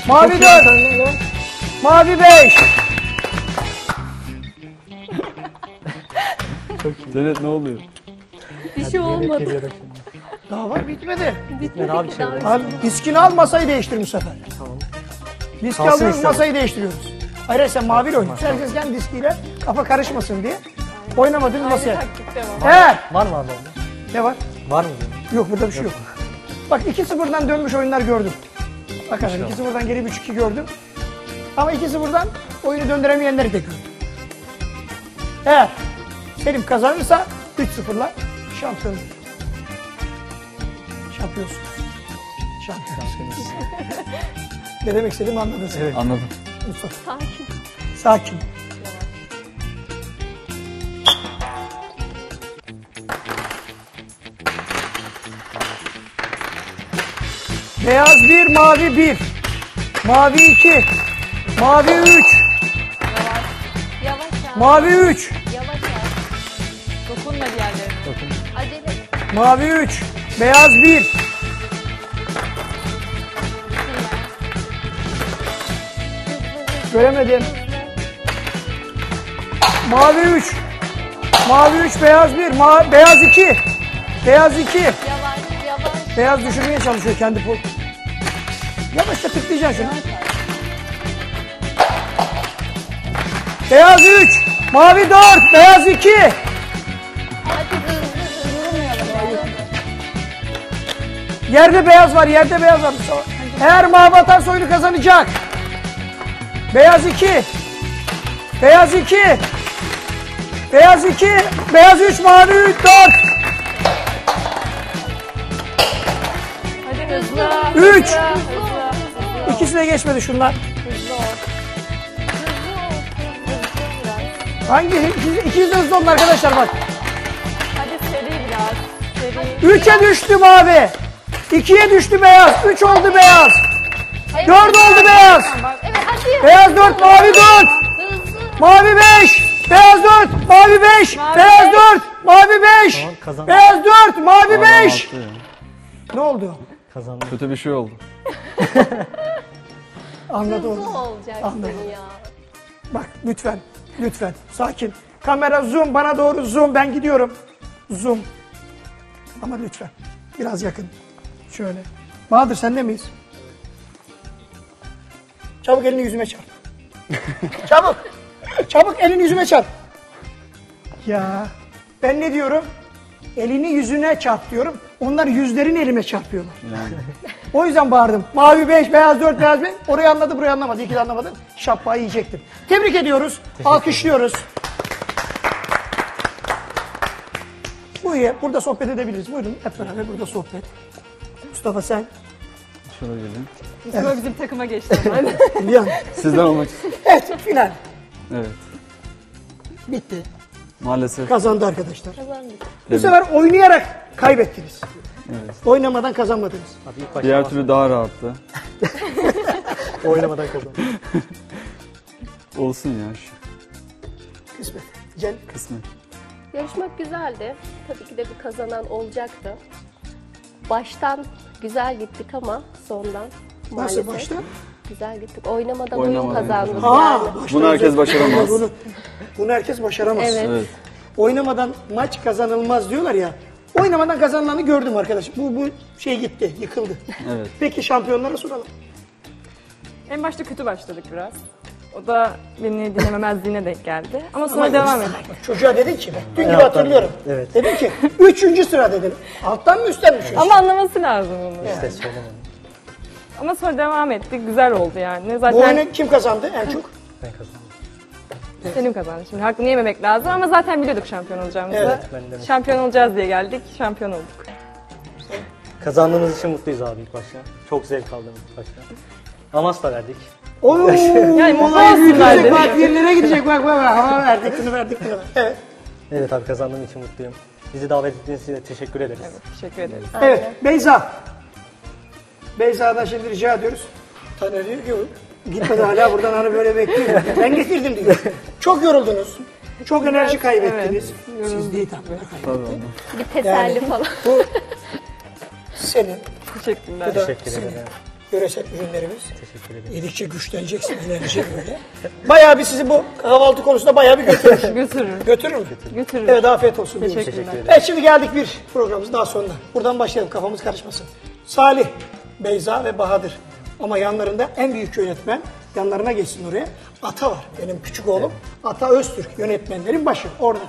Mavi 4, mavi 5. Cennet ne oluyor? Bir şey olmadı. Daha var bitmedi. Bitmedi abi şey. Riskini al masayı değiştir bu sefer. Tamam. Riski alıyoruz masayı değiştiriyoruz. Hayır sen maviyle oynuyorsun. Tamam. Herkes kendi riskiyle kafa karışmasın diye. Oynamadın masaya. He. Var mı abi? Ne var? Var mı? Yok burada bir şey yok. Bak 2-0'dan dönmüş oyunlar gördüm. Bakalım 2-0'dan geri 3-2 gördüm. Ama 2-0'dan oyunu döndüremeyenleri de gördüm. Eğer Selim kazanırsa 3-0'la şampiyonuz. Şampiyonsunuz. Şampiyonsunuz. Ne demek Selim anladın sen? Evet. Anladım. Mustafa. Sakin. Sakin. Beyaz 1, mavi 1, mavi 2, mavi 3, mavi 3, dokunma diğerlerine, mavi 3, beyaz 1, göremedim, mavi 3, mavi 3, beyaz 1, beyaz 2, beyaz 2, beyaz düşürmeye çalışıyor kendi pol. Yavaşça tıklayacaksın şunu. Beyaz 3, mavi 4, beyaz 2. Yerde beyaz var, yerde beyaz var. Eğer mavi atarsa oyunu kazanacak. Beyaz 2. Beyaz 2. Beyaz 2, beyaz 3, mavi 4. 3. İkisine geçmedi şunlar. Hangi? İkisi de hızlı oldu arkadaşlar bak. Hadi seri biraz. Seri. 3'e düştü mavi. 2'ye düştü beyaz. 3 oldu beyaz. 4 oldu beyaz. Beyaz 4, mavi 4. Mavi 5. Beyaz 4, mavi 5. Beyaz 4, mavi 5. Beyaz 4, mavi 5. Ne oldu? Kazandım. Kötü bir şey oldu. Anladı onu. Anladı. Bak lütfen, lütfen sakin. Kamera zoom bana doğru zoom. Ben gidiyorum. Zoom. Ama lütfen biraz yakın. Şöyle. Bahadır sen de miyiz? Çabuk elini yüzüme çarp. Çabuk. Çabuk elini yüzüme çarp. Ya ben ne diyorum? Elini yüzüne çarp diyorum. Onlar yüzlerini elime çarpıyorlar. Yani. O yüzden bağırdım. Mavi 5, beyaz 4, beyaz 5. Orayı anladı, burayı anlamadı. İkili anlamadı. Şapkayı yiyecektim. Tebrik ediyoruz. Alkışlıyoruz. Burada sohbet edebiliriz. Buyurun hep beraber burada sohbet. Mustafa sen. Şöyle gelin. Mustafa evet. Bizim takıma geçti. Sizden olmak için. Evet final. Evet. Bitti. Maalesef. Kazandı arkadaşlar. Kazandık. Bu sefer oynayarak kaybettiniz. Evet. Oynamadan kazanmadınız. Abi diğer türlü daha rahattı. Oynamadan kazandı. Olsun ya şu. Kısmet. Kısmet. Yarışmak güzeldi. Tabii ki de bir kazanan olacaktı. Baştan güzel gittik ama sondan maalesef. Nasıl baştan? Güzel gittik. Oynamadan oyun kazandık. Ha, yani. Bunu herkes başaramaz. Bunu herkes başaramaz. Evet. Evet. Oynamadan maç kazanılmaz diyorlar ya. Oynamadan kazanılanı gördüm arkadaşım. Bu şey gitti, yıkıldı. Evet. Peki şampiyonlara soralım. En başta kötü başladık biraz. O da beni dinlememezliğine denk geldi. Ama sonra devam ettik. Çocuğa dedin ki, dün gibi hatırlıyorum. Evet. Dedim ki, 3. sıra dedim. Alttan mı üstten mi? Evet. Ama anlaması lazım onu. Yani. İşte ama sonra devam ettik. Güzel oldu yani. Zaten... Bu oyunu kim kazandı en çok? Ben kazandım. Selim kazandı. Şimdi hakkını yememek lazım ama zaten biliyorduk şampiyon olacağımızı. Evet, ben de. Şampiyon olacağız diye geldik. Şampiyon olduk. Kazandığımız için mutluyuz abi ilk başta. Çok zevk aldım ilk başta. Amasla verdik. Ooo! Yani mola gidecek bak, yerlere gidecek bak. Ama verdik, bunu verdik. Evet. Evet abi, kazandığım için mutluyum. Bizi davet ettiğiniz için teşekkür ederiz. Evet, teşekkür ederiz. Evet, Beyza. Beyza'dan şimdi rica ediyoruz. Taner diyor ki gitmedi hala buradan, hani böyle bekliyor. Ben getirdim diyor. Çok yoruldunuz. Çok enerji kaybettiniz. Evet. Siz değil tabii. Bir teselli yani, falan. Bu senin. Teşekkürler. Teşekkür ederim. Yöresel ürünlerimiz. Teşekkür ederim. Yedikçe güçleneceksin, enerji böyle. Bayağı bir sizi bu kahvaltı konusunda bayağı bir götürür. Götürür. Götürür mü? Götürür. Evet, afiyet olsun. Teşekkür ederim. Evet, şimdi geldik bir programımız daha sonuna. Buradan başlayalım, kafamız karışmasın. Salih, Beyza ve Bahadır. Ama yanlarında en büyük yönetmen, yanlarına geçsin oraya. Ata var, benim küçük oğlum. Evet. Ata Öztürk, yönetmenlerin başı orada.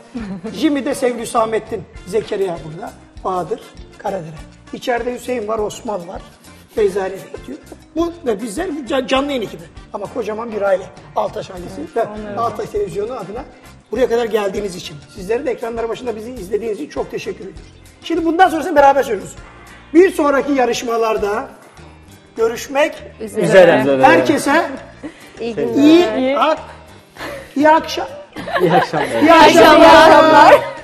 Jimmy de sevgili Hüsamettin, Zekeriya burada. Bahadır Karadere. İçeride Hüseyin var, Osman var. Beyza ile gidiyor. Bu da bizler canlı yayın ekibi. Ama kocaman bir aile. Altaş ailesi. Evet, Altaş Televizyonu adına buraya kadar geldiğiniz için. Sizlere de ekranlar başında bizi izlediğiniz için çok teşekkür ediyoruz. Şimdi bundan sonrasını beraber söylüyoruz. Bir sonraki yarışmalarda görüşmek üzere. Herkese iyi akşamlar. İyi akşamlar. İyi akşamlar.